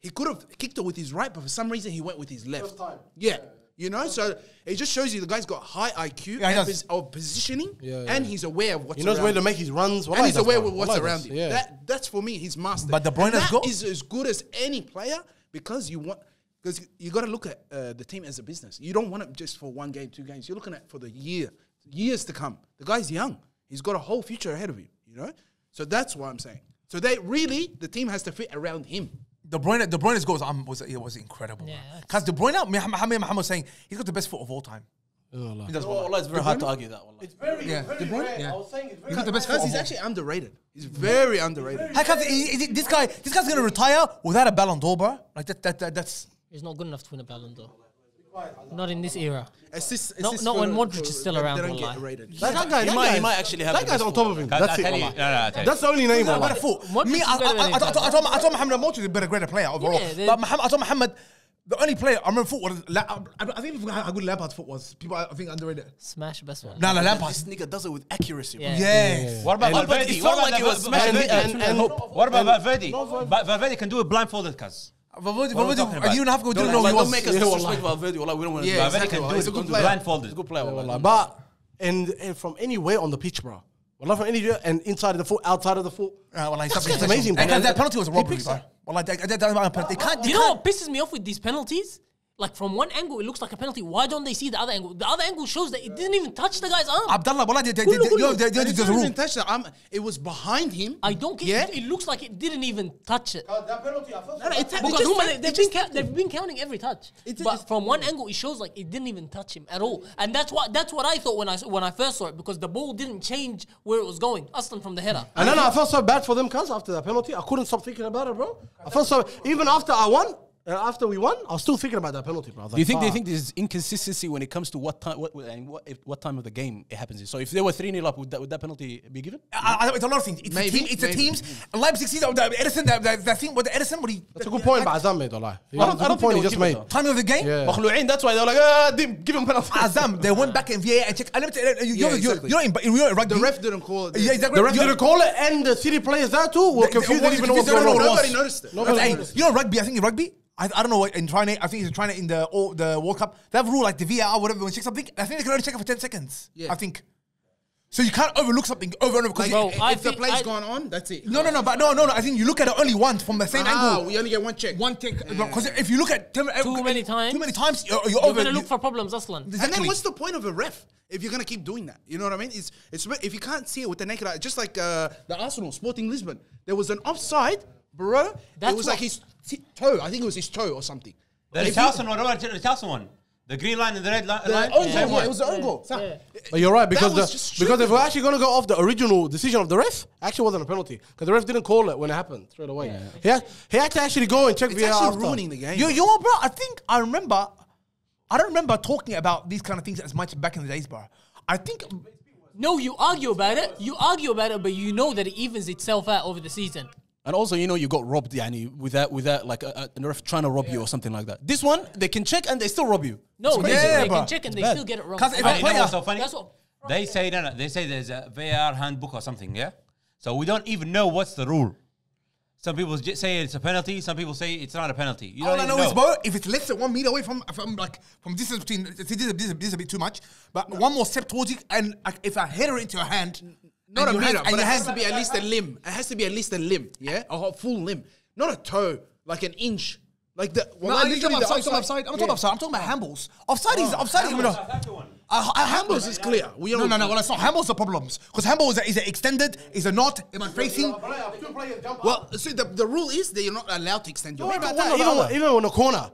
he could have kicked it with his right, but for some reason he went with his left. First time. Yeah. yeah. You know, so it just shows you the guy's got high I Q yeah, pos of positioning yeah, yeah. and he's aware of what's around him. He knows around where to make his runs. Well, and he's aware of what's well, around him. Yeah. That, that's for me his master. But De Bruyne has got. Is as good as any player because you want. Because you got to look at uh, the team as a business. You don't want it just for one game, two games. You're looking at it for the year. Years to come. The guy's young. He's got a whole future ahead of him, you know? So that's what I'm saying. So they really, the team has to fit around him. De Bruyne, De Bruyne's goals um, was, it was incredible. Because yeah, De Bruyne, Mohamed Mohamed was saying, he's got the best foot of all time. Oh, Allah. No, Allah, it's very hard to argue that. Wallah. It's very, yeah. very De Bruyne, rare. Yeah. I was saying it's very he's got the best foot. He's actually underrated. He's very yeah. underrated. How comes, he, he, this, guy, this guy's going to retire without a Ballon d'Or, bro? Like that, that, that, that's... He's not good enough to win a Ballon d'or. Not in this era. Assist, assist not, not when Modric is still around. Don't get rated. Like, that guy, he, that might, he might actually have. That guy's on top of him. That's it. You, no, no, that's the only name. No, I thought. Me, I, I, I, I, I told, I told Mohamed Modric is a better greater player overall. Yeah, but Mohamed, I told Mohamed, the only player I remember foot was. I, I think how good Lampard's foot was. People, I think underrated. Smash best one. No, no, Lampard. This nigga does it with accuracy. Yeah. Yes. What about Valverde? It felt like he was smashing and hope. What about Valverde? Valverde can do it blindfolded, cuz. Valverde, Valverde, a year and a half ago, didn't know he was. Don't make us disrespect Valverde. We don't want to do that. Valverde can do it. He's a good player. Blindfolded. He's a good player. But, and from anywhere on the pitch, bro. Wallah, from anywhere, and inside of the foot, outside of the foot. That's amazing, bro. That penalty was a robbery, bro. Wallah, that penalty. You know what pisses me off with these penalties? Like, from one angle, it looks like a penalty. Why don't they see the other angle? The other angle shows that it didn't even touch the guy's arm. Abdullah, Wallah, they didn't touch the arm. It was behind him. I don't care. Yeah. It, it looks like it didn't even touch it. Uh, that penalty, I felt no, no, it, because just, Huma, they, they've, been ca they've been counting every touch. It's, but it's, from one angle, it shows like it didn't even touch him at all. And that's what that's what I thought when I when I first saw it, because the ball didn't change where it was going. Aslan from the header. And then I, I felt so bad for them, cuz, after that penalty. I couldn't stop thinking about it, bro. I felt so even after I won. And after we won, I was still thinking about that penalty, bro. Like, do you think ah. they think there's inconsistency when it comes to what time, what and what, if, what time of the game it happens in? So if they were three nil up, would that would that penalty be given? I, I, it's a lot of things. It's maybe, a team. It's maybe. a teams. Maybe. Leipzig sees that the Edison. That that thing with the Edison. What he? That's a good point, but Azam made. I don't. I don't think he just made time of the game. Yeah. That's why they're like, ah, give him penalty. Azam. They went back in V A R and checked. I limit. You know, in rugby, the ref didn't call it. Yeah, the ref didn't call it, and the City players there too were confused. They didn't even know what was going on. Nobody noticed it. You know, rugby. I think in rugby. I, I don't know in trying. I think he's trying in the oh, the World Cup. They have a rule like the V A R, whatever. When you check something, I think they can only check it for ten seconds. Yeah. I think. So you can't overlook something over and over. Like, bro, if I the play's I, gone on, that's it. No, no, no, but no, no, no. I think you look at it only once from the same ah, angle. We only get one check. One take. Because mm. if you look at... Too every, many times. Too many times, you're, you're, you're over. You're going to look you, for problems, Aslan. Exactly. And then what's the point of a ref if you're going to keep doing that? You know what I mean? It's, it's if you can't see it with the naked eye, just like uh, the Arsenal, Sporting Lisbon. There was an offside, bro. That's it was like his toe. I think it was his toe or something. The Richarlison one, Richarlison one. The green line and the red line. The line. Own yeah. goal, yeah, it was the own yeah. goal. Yeah. But you're right, because the, because if we're actually going to go off the original decision of the ref, actually wasn't a penalty. Because the ref didn't call it when it happened straight away. Yeah. He, had, he had to actually go and check V A R. It's actually after. Ruining the game. You, you know, bro, I think I remember, I don't remember talking about these kind of things as much back in the days, bro. I think... No, you argue about it. You argue about it, but you know that it evens itself out over the season. And also, you know, you got robbed, Yani, without, without like, a, a ref trying to rob yeah. you or something like that. This one, they can check and they still rob you. No, they, yeah, they can check and they bad. Still get it wrong. Because if I play, so funny. That's what, they yeah. say, no, no, they say there's a V A R handbook or something, yeah? So we don't even know what's the rule. Some people say it's a penalty. Some people say it's not a penalty. You don't All I know, know is, bro, if it's less than one meter away from, from like, from distance between, this is, this is a bit too much, but no. one more step towards it, and like, if I hit her into your hand, not and a meter, but it has to be at least a limb. It has to be at least a limb, yeah? A full limb. Not a toe, like an inch. Like the... Well, no, I'm talking about offside. offside. I'm not yeah. talking offside. I'm talking about handballs. Offside oh, is... Offside is... Handballs, uh, handballs is clear. We no, no, no. Well, it's not. Handballs are problems. Because handball is an extended, is a knot, am I facing? Well, see, the, the rule is that you're not allowed to extend your no, about that. Even, even on the corner,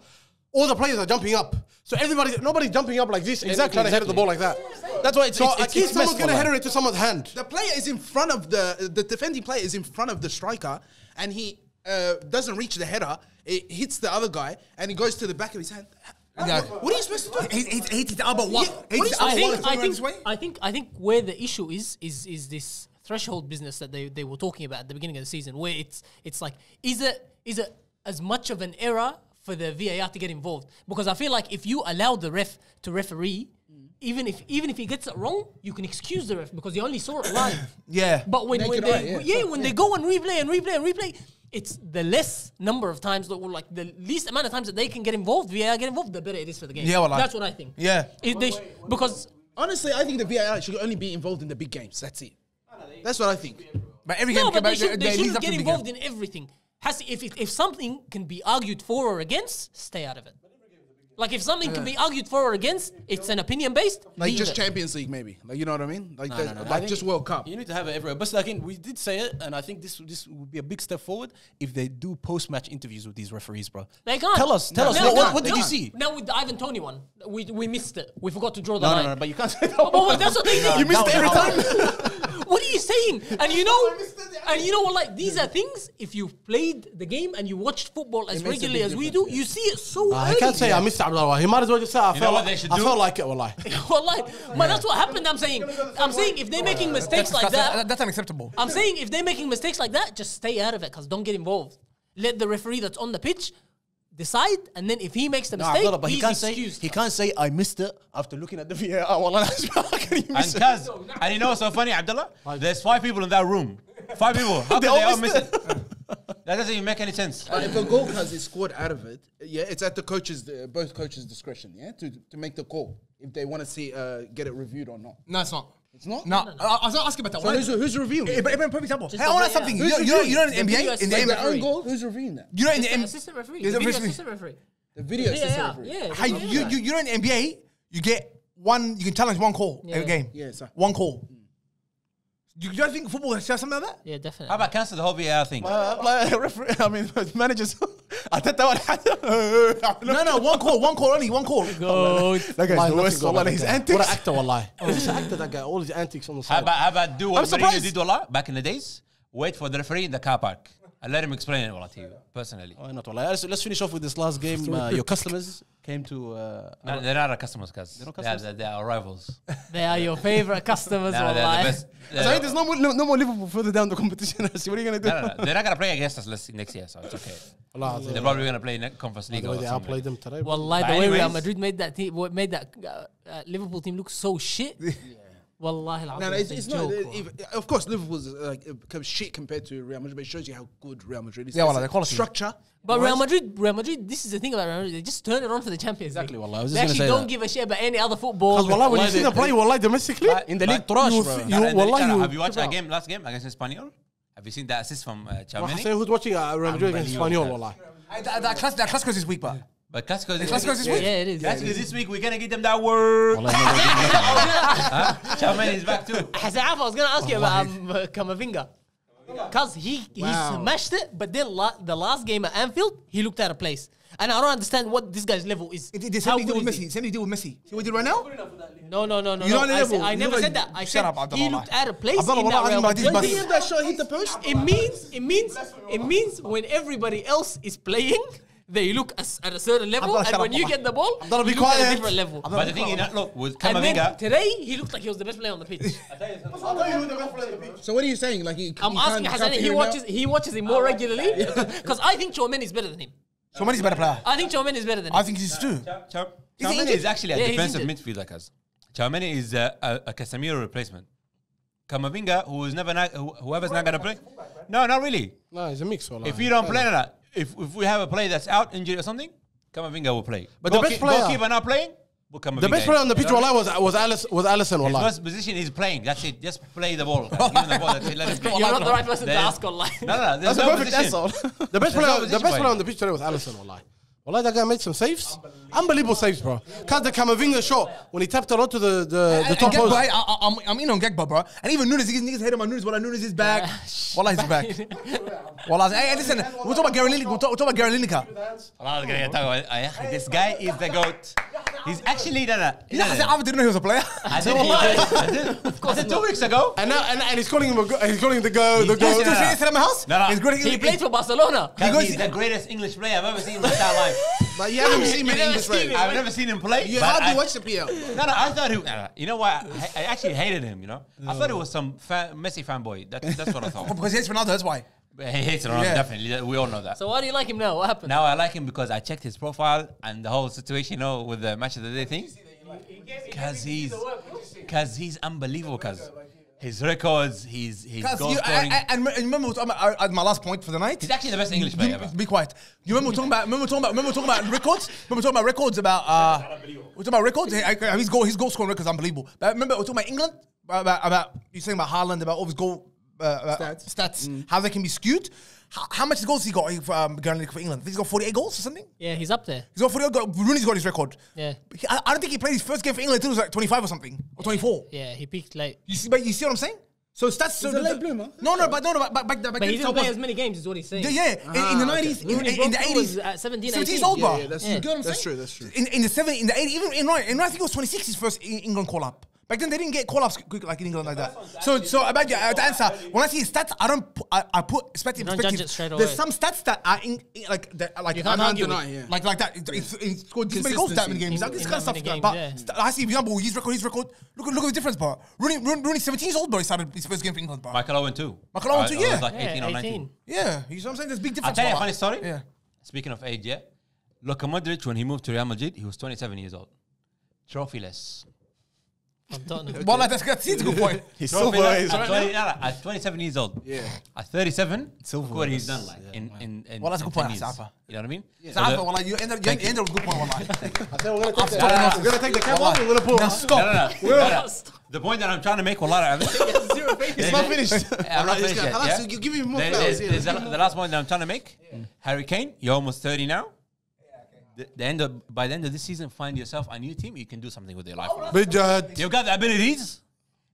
all the players are jumping up. So everybody, nobody's jumping up like this. Exactly. Trying to head the ball like that. That's why it's so. At least someone's gonna header it to someone's hand. The player is in front of the the defending player is in front of the striker, and he uh, doesn't reach the header. It hits the other guy, and it goes to the back of his hand. Yeah. What are you supposed to do? He hits the other one. I think I think where the issue is is is this threshold business that they they were talking about at the beginning of the season, where it's it's like is it is it as much of an error for the V A R to get involved? Because I feel like if you allow the ref to referee. Even if even if he gets it wrong, you can excuse the ref because he only saw it live. yeah. But when, when they right, yeah, yeah when yeah. they go and replay and replay and replay, it's the less number of times that will like the least amount of times that they can get involved. V A R get involved, the better it is for the game. Yeah, well, that's what I think. Yeah. If they because honestly, I think the V A R should only be involved in the big games. That's it. That's what I think. But every game no, but they should they, they should get involved in everything. Has if it, if something can be argued for or against, stay out of it. Like, if something can be argued for or against, it's an opinion-based. Like, just Champions League, maybe. Like, you know what I mean? Like, no, no, no, like I just World Cup. You need to have it everywhere. But, again, we did say it, and I think this this would be a big step forward if they do post-match interviews with these referees, bro. They can't. Tell us. Tell no, us. No, what what did you see? Now, with the Ivan Toney one, we, we missed it. We forgot to draw the no, line. No, no, no, but you can't say that. But, but that's what they did. You missed it every time. What are you saying? And you know, and you know what, like, these are things, if you've played the game and you watched football as regularly as we do, you see it so early. I can't say I missed it. He might as well just say, I you felt like I do? felt like it, wallahi. Wallahi, man, yeah. that's what happened. I'm saying, I'm saying, if they're making mistakes that's, like that's, that, that's unacceptable. I'm saying, if they're making mistakes like that, just stay out of it, cause don't get involved. Let the referee that's on the pitch decide, and then if he makes the no, mistake, Abdullah, but he's he can't excused. Say, he can't say I missed it after looking at the V A R. Wallahi, can you miss and it? And you know what's so funny, Abdullah? There's five people in that room. Five people. How they, they all miss it? That doesn't even make any sense. But if a goal is scored out of it, yeah, it's at the coaches, uh, both coaches' discretion, yeah, to to make the call if they want to see uh, get it reviewed or not. No, it's not. It's not. No, no, no, no. I, I was not asking about that. So who's, who's reviewing? It, it, it, perfect example. Hey, I want something. You know, you know, you know, in the N B A, in the N B A, own goal. Who's reviewing that? You know, in the assistant referee. The video assistant referee. The video assistant referee. Yeah. How you you you know in the N B A, you get one. You can challenge one call every game. Yeah, sir. One call. Do you think football has something like that? Yeah, definitely. How about cancel the whole V A R thing? Uh, like, referee, I mean, managers. I thought that one. No, no, one call, one call only, one call. Go. That guy's the worst. What an actor, wallahi. He's an actor, that guy. All his antics on the side. How about, how about do what Mourinho did, wallah, back in the days? Wait for the referee in the car park. And let him explain it, wallah, to you, personally. Why not, wallah? Let's, let's finish off with this last game. Uh, your customers came to... Uh, no, they're not our customers, cuz. They're not customers? They are, they are our rivals. They are your favourite customers, no, wallah. The best. So there's no more, no, no more Liverpool further down the competition. What are you going to do? No, no, no. They're not going to play against us next year, so it's okay. Wallah, they're probably going to play next Conference League. The way they outplayed them today. Wallah, the way Real Madrid made that, team, made that uh, uh, Liverpool team look so shit. Yeah. Wallah, no, no, it's, it's not. If, of course, Liverpool's like shit compared to Real Madrid, but it shows you how good Real Madrid is. Yeah, Wallah, the quality structure. But Real Madrid, Real Madrid. This is the thing about Real Madrid. They just turn it on for the Champions League. Exactly, Wallah. I was just they actually don't that. give a shit about any other football. Because Wallah, when you see them play, Wallah, domestically like, in the like, league, trash. You, bro. You, Wallah, you, have you watched our game last game against Espanyol? Have you seen that assist from uh, Chouameni? Say who's watching uh, Real Madrid against Espanyol? Wallah, that Clasico is this week, but. But Clasico this yeah, week. Yeah, it is. Clasico yeah, this week. We're gonna get them that word. Chouameni is back too. Hassaf, I was gonna ask you about um, Camavinga, because he wow. he smashed it. But then la the last game at Anfield, he looked out of place, and I don't understand what this guy's level is. It, it, it, How same good is he? Same deal with Messi. See what he did right now? No, no, no, no. You no. I, say, I never like, said that. I said up, he looked out of place. Abdullah, in that Real Madrid. When he that shot hit the post, it means it means it means when everybody else is playing. They look as, at a certain level, and when you get the ball, you look at a different level. But the thing is, look, with Camavinga... today, he looked like he was the best player on the pitch. So what are you saying? Like he, I'm he asking Hassani, he watches, he watches him more regularly, because I think Chouameni is better than him. Chouameni is a better player. I think Chouameni is better than him. I think he's too. Chouameni is actually a defensive midfielder, like us. Chouameni is a Casemiro replacement. Camavinga, whoever's not going to play... No, not really. No, it's a mix. If you don't play that... If, if we have a player that's out, injured or something, Camavinga will play. But Go the best player... Goalkeeper not playing, will Camavinga. The best player on the pitch, Wallah, was, was, Alice, was Alisson, Wallah. His first position is playing. That's it. Just play the ball. Give him the ball. That's it. Let him play. You're not the right person there's, to ask, Wallah. No, no, no. That's no the perfect answer. The best, player, no the best player on the pitch today was Alisson, Wallah. Wallah, that guy made some saves. Unbelievable, Unbelievable saves, bro. Because the Camavinga shot, when he tapped a lot to the, the, the top post. I, I, I'm, I'm in on Gagba, bro. And even Nunes, these niggas hate him on Nunes. Wallah, Nunes is back. Wallah, he's back. Wallah, hey, listen, we'll talk about Gary Lineker. We'll talk, we'll talk about Gary Lineker. Wallah, I was going to talk about this guy is the GOAT. He's actually, no, no. You know, I didn't know he was a player. I didn't. I didn't. Of course. Two weeks ago. And now, and, and he's calling him a, he's calling him the GOAT, the GOAT. He's still in my house? No, no. He's great. He played for Barcelona. He's the greatest English player I've ever seen in my entire life. But you haven't seen him in English play. I've never seen him play. You hardly watched the P L. No, no, I thought he... Uh, you know what? I, I actually hated him, you know? No. I thought it was some fan, Messi fanboy. That, that's what I thought. Because he hates Ronaldo, that's why. He hates Ronaldo, yeah. definitely. We all know that. So why do you like him now? What happened? Now I like him because I checked his profile and the whole situation, you know, with the match of the day thing. Because he's... Because he's unbelievable, because... His records, his, his goal you, scoring. I, I, and remember, I, I, my last point for the night. He's actually the best English player ever. Be quiet. You remember talking about, remember talking about, remember talking about records. Remember talking about records about. Uh, we're talking about records. His goal, his goal scoring records, unbelievable. But remember, we're talking about England. About, about you saying about Haaland, about all his goal uh, stats, stats mm. how they can be skewed. How, how much goals he got um, for England? He's got forty-eight goals or something. Yeah, he's up there. He's got forty-eight goals. Rooney's got his record. Yeah, he, I, I don't think he played his first game for England until he was like twenty-five or something, or yeah. twenty-four. Yeah, he peaked late. You see, but you see what I'm saying? So stats. So the, late bloomer. No, no, but no, no, but back, back, back but he didn't play as many games, is what he's saying. Yeah, yeah. Ah, in, in the nineties, okay. in, in, in the eighties, at seventeen, eighteen. Old, yeah, yeah, that's, yeah. True. that's true. That's true. In, in the seventies, in the eighties, even in right, and I think it was twenty-six. His first England call up. Back then, they didn't get call-ups quick like in England like that. So, so about your, uh, to answer, when I see stats, I don't, I, I put perspective. You don't perspective. Judge it straight away. There's some stats that are in, in, like, that, like, tonight, yeah. like, like that. It's, it's scored this many goals, that many games. Like this kind of stuff. Games, but yeah. I see, for example, his record, his record. Look, look at the difference, bro. Rooney, Rooney, seventeen years old, bro. He started his first game for England, bro. Michael Owen too. Michael Owen too, yeah. I was like eighteen or nineteen. Yeah, you know what I'm saying? There's big difference. I tell you a funny story. Yeah. Speaking of age, yeah, Luka Modric, when he moved to Real Madrid, he was twenty-seven years old, trophyless. Okay. Well, that's, that's a good point. He's silver. At, twenty, no, no, at twenty-seven years old. Yeah. At thirty-seven, silver. Look what he's done. Like yeah, in, in, in, well, that's a good point, Safa. You know what I mean? Yeah. So Safa, well, you end up with a good point. I said we're gonna take the, we're gonna take the camera off. We're gonna pull. Now stop. No, no, no. no, stop. The point that I'm trying to make, Wallah, it's not finished. I'm not finished yet. You give me more. The last point that I'm trying to make, Harry Kane. You're almost thirty now. The, the end of, by the end of this season, find yourself a new team. You can do something with your life. Oh, but, uh, you've got the abilities.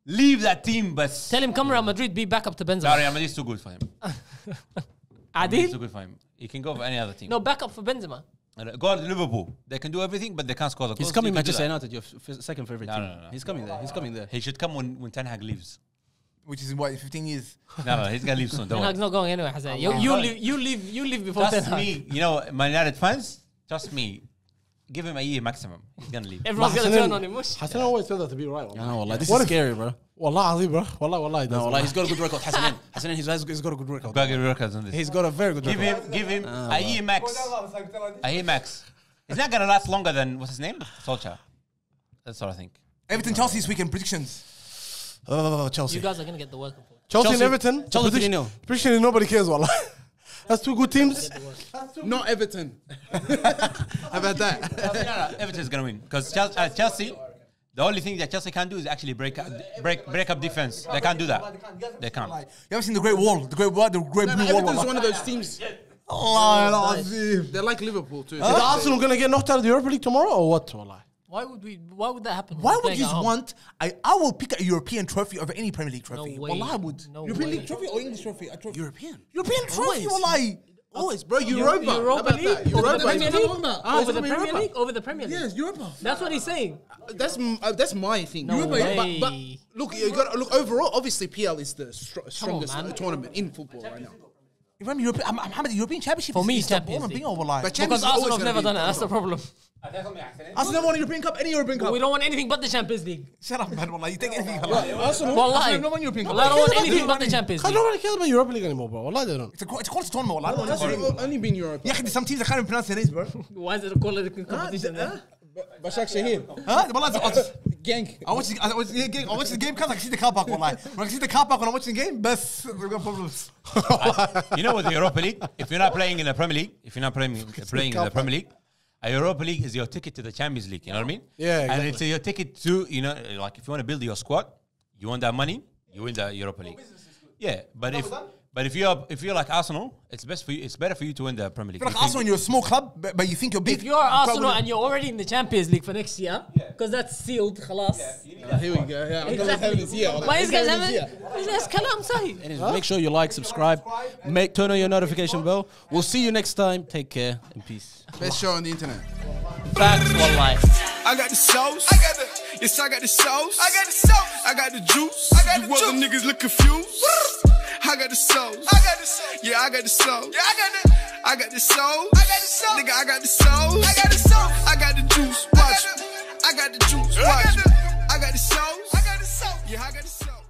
Leave that team, but tell him come Real Madrid. Be back up to Benzema. No, Real Madrid's too good for him. Adil, too good for him. He can go for any other team. No, back up for Benzema. Go to Liverpool. They can do everything, but they can't score the goals. He's coming Manchester United, your second favorite no, team. No, no, no. He's coming there. He's coming there. He should come when when Ten Hag leaves. Which is in what, fifteen years? No, no, he's gonna leave soon. Ten Hag's not going anywhere. Hassan, you you leave you leave you leave before Ten Hag. Trust me, you know my United fans. Trust me, give him a year maximum. He's gonna leave. Everyone's gonna turn on him. Hassan yeah. always said that to be right. Wallah. I know, Wallah. This what is scary, bro. Wallah, bro. Wallah, Wallah. No, Wallah. He's got a good record. Hassan, Hassan, he's, he's got a good record. Got a good record on this. He's got a very good give record. Him, give him uh, a year max. A year max. It's not gonna last longer than what's his name? Solskjaer. That's what I think. Everton Chelsea this weekend predictions. Oh, Chelsea. You guys are going to get the work. Chelsea, Chelsea and Everton. Chelsea three nil. Appreciate nobody cares. Wallah. That's two good teams. Not Everton. How about that? No, no, no. Everton is going to win because Chelsea, uh, Chelsea. The only thing that Chelsea can do is actually break up, break break up defense. They can't do that. They can't. You ever seen the Great Wall? The Great Wall. The Great no, Blue no, Wall. Everton's one of those teams. Allah, they're like Liverpool too. Is huh? Arsenal going to get knocked out of the Europa League tomorrow or what? Wallah. Why would we? Why would that happen? Why would you want? I I will pick a European trophy over any Premier League trophy. No Wallah, I would. No European way. League trophy or English trophy? A trophy. European. European trophy. Wallah. Always, bro. Europa. Europa League. Europa. Over the Premier League. Over the Premier League. Yes, Europa. That's what he's saying. Uh, that's uh, that's my thing. No Europa. Way. But, but look, you got look overall. Obviously, P L is the str strongest on, tournament in football right now. If I'm European, I'm, I'm, I'm the European Championship. For me, it's Champions League. Because Arsenal have never done it. That's the problem. Arsenal never won a European Cup, any European Cup. We don't want anything but the Champions League. Shut up, man. Wallah, you take anything. Arsenal don't want European Cup. I don't want anything but the Champions League. I don't want to care about Europa League anymore, bro. Wallah, they don't. It's called a tournament, Wallah. That's only been Europe. Yeah, some teams I can't even pronounce their names, bro. Why is it called a competition? Bashak Shaheen. Huh? Wallah, it's gang. I watch the game. I watch the game because I can see the car park, Wallah. When I see the car park when I'm watching the game, best. We've got problems. You know, with the Europa League, if you're not playing in the Premier League, if you're not playing playing in the Premier League. A Europa League is your ticket to the Champions League, you know what I mean? Yeah, exactly. And it's your ticket to, you know, like if you want to build your squad, you want that money, you win the Europa League. Yeah, but if but if you're if you're like Arsenal, it's best for you. It's better for you to win the Premier League. If you're like Arsenal, and you're a small club, but, but you think you're big. If you're Arsenal and you're already in the Champions League for next year, because yeah. that's sealed, khalas. Yeah, yeah, here we go. Yeah, exactly. Why is guys having? Make sure you like, subscribe, make turn on your notification bell. We'll see you next time. Take care and peace. Best show on the internet. Facts, Wallah. I got the sauce. I got the yes, I got the sauce. I got the sauce. I got the juice. I got the juice. You other niggas look confused. I got the soul. I got the soul. Yeah, I got the soul. Yeah, I got the. I got the soul. I got the soul. Nigga, I got the soul. I got the soul. I got the juice. Watch. I got the juice. Watch. I got the soul. I got the soul. Yeah, I got the soul.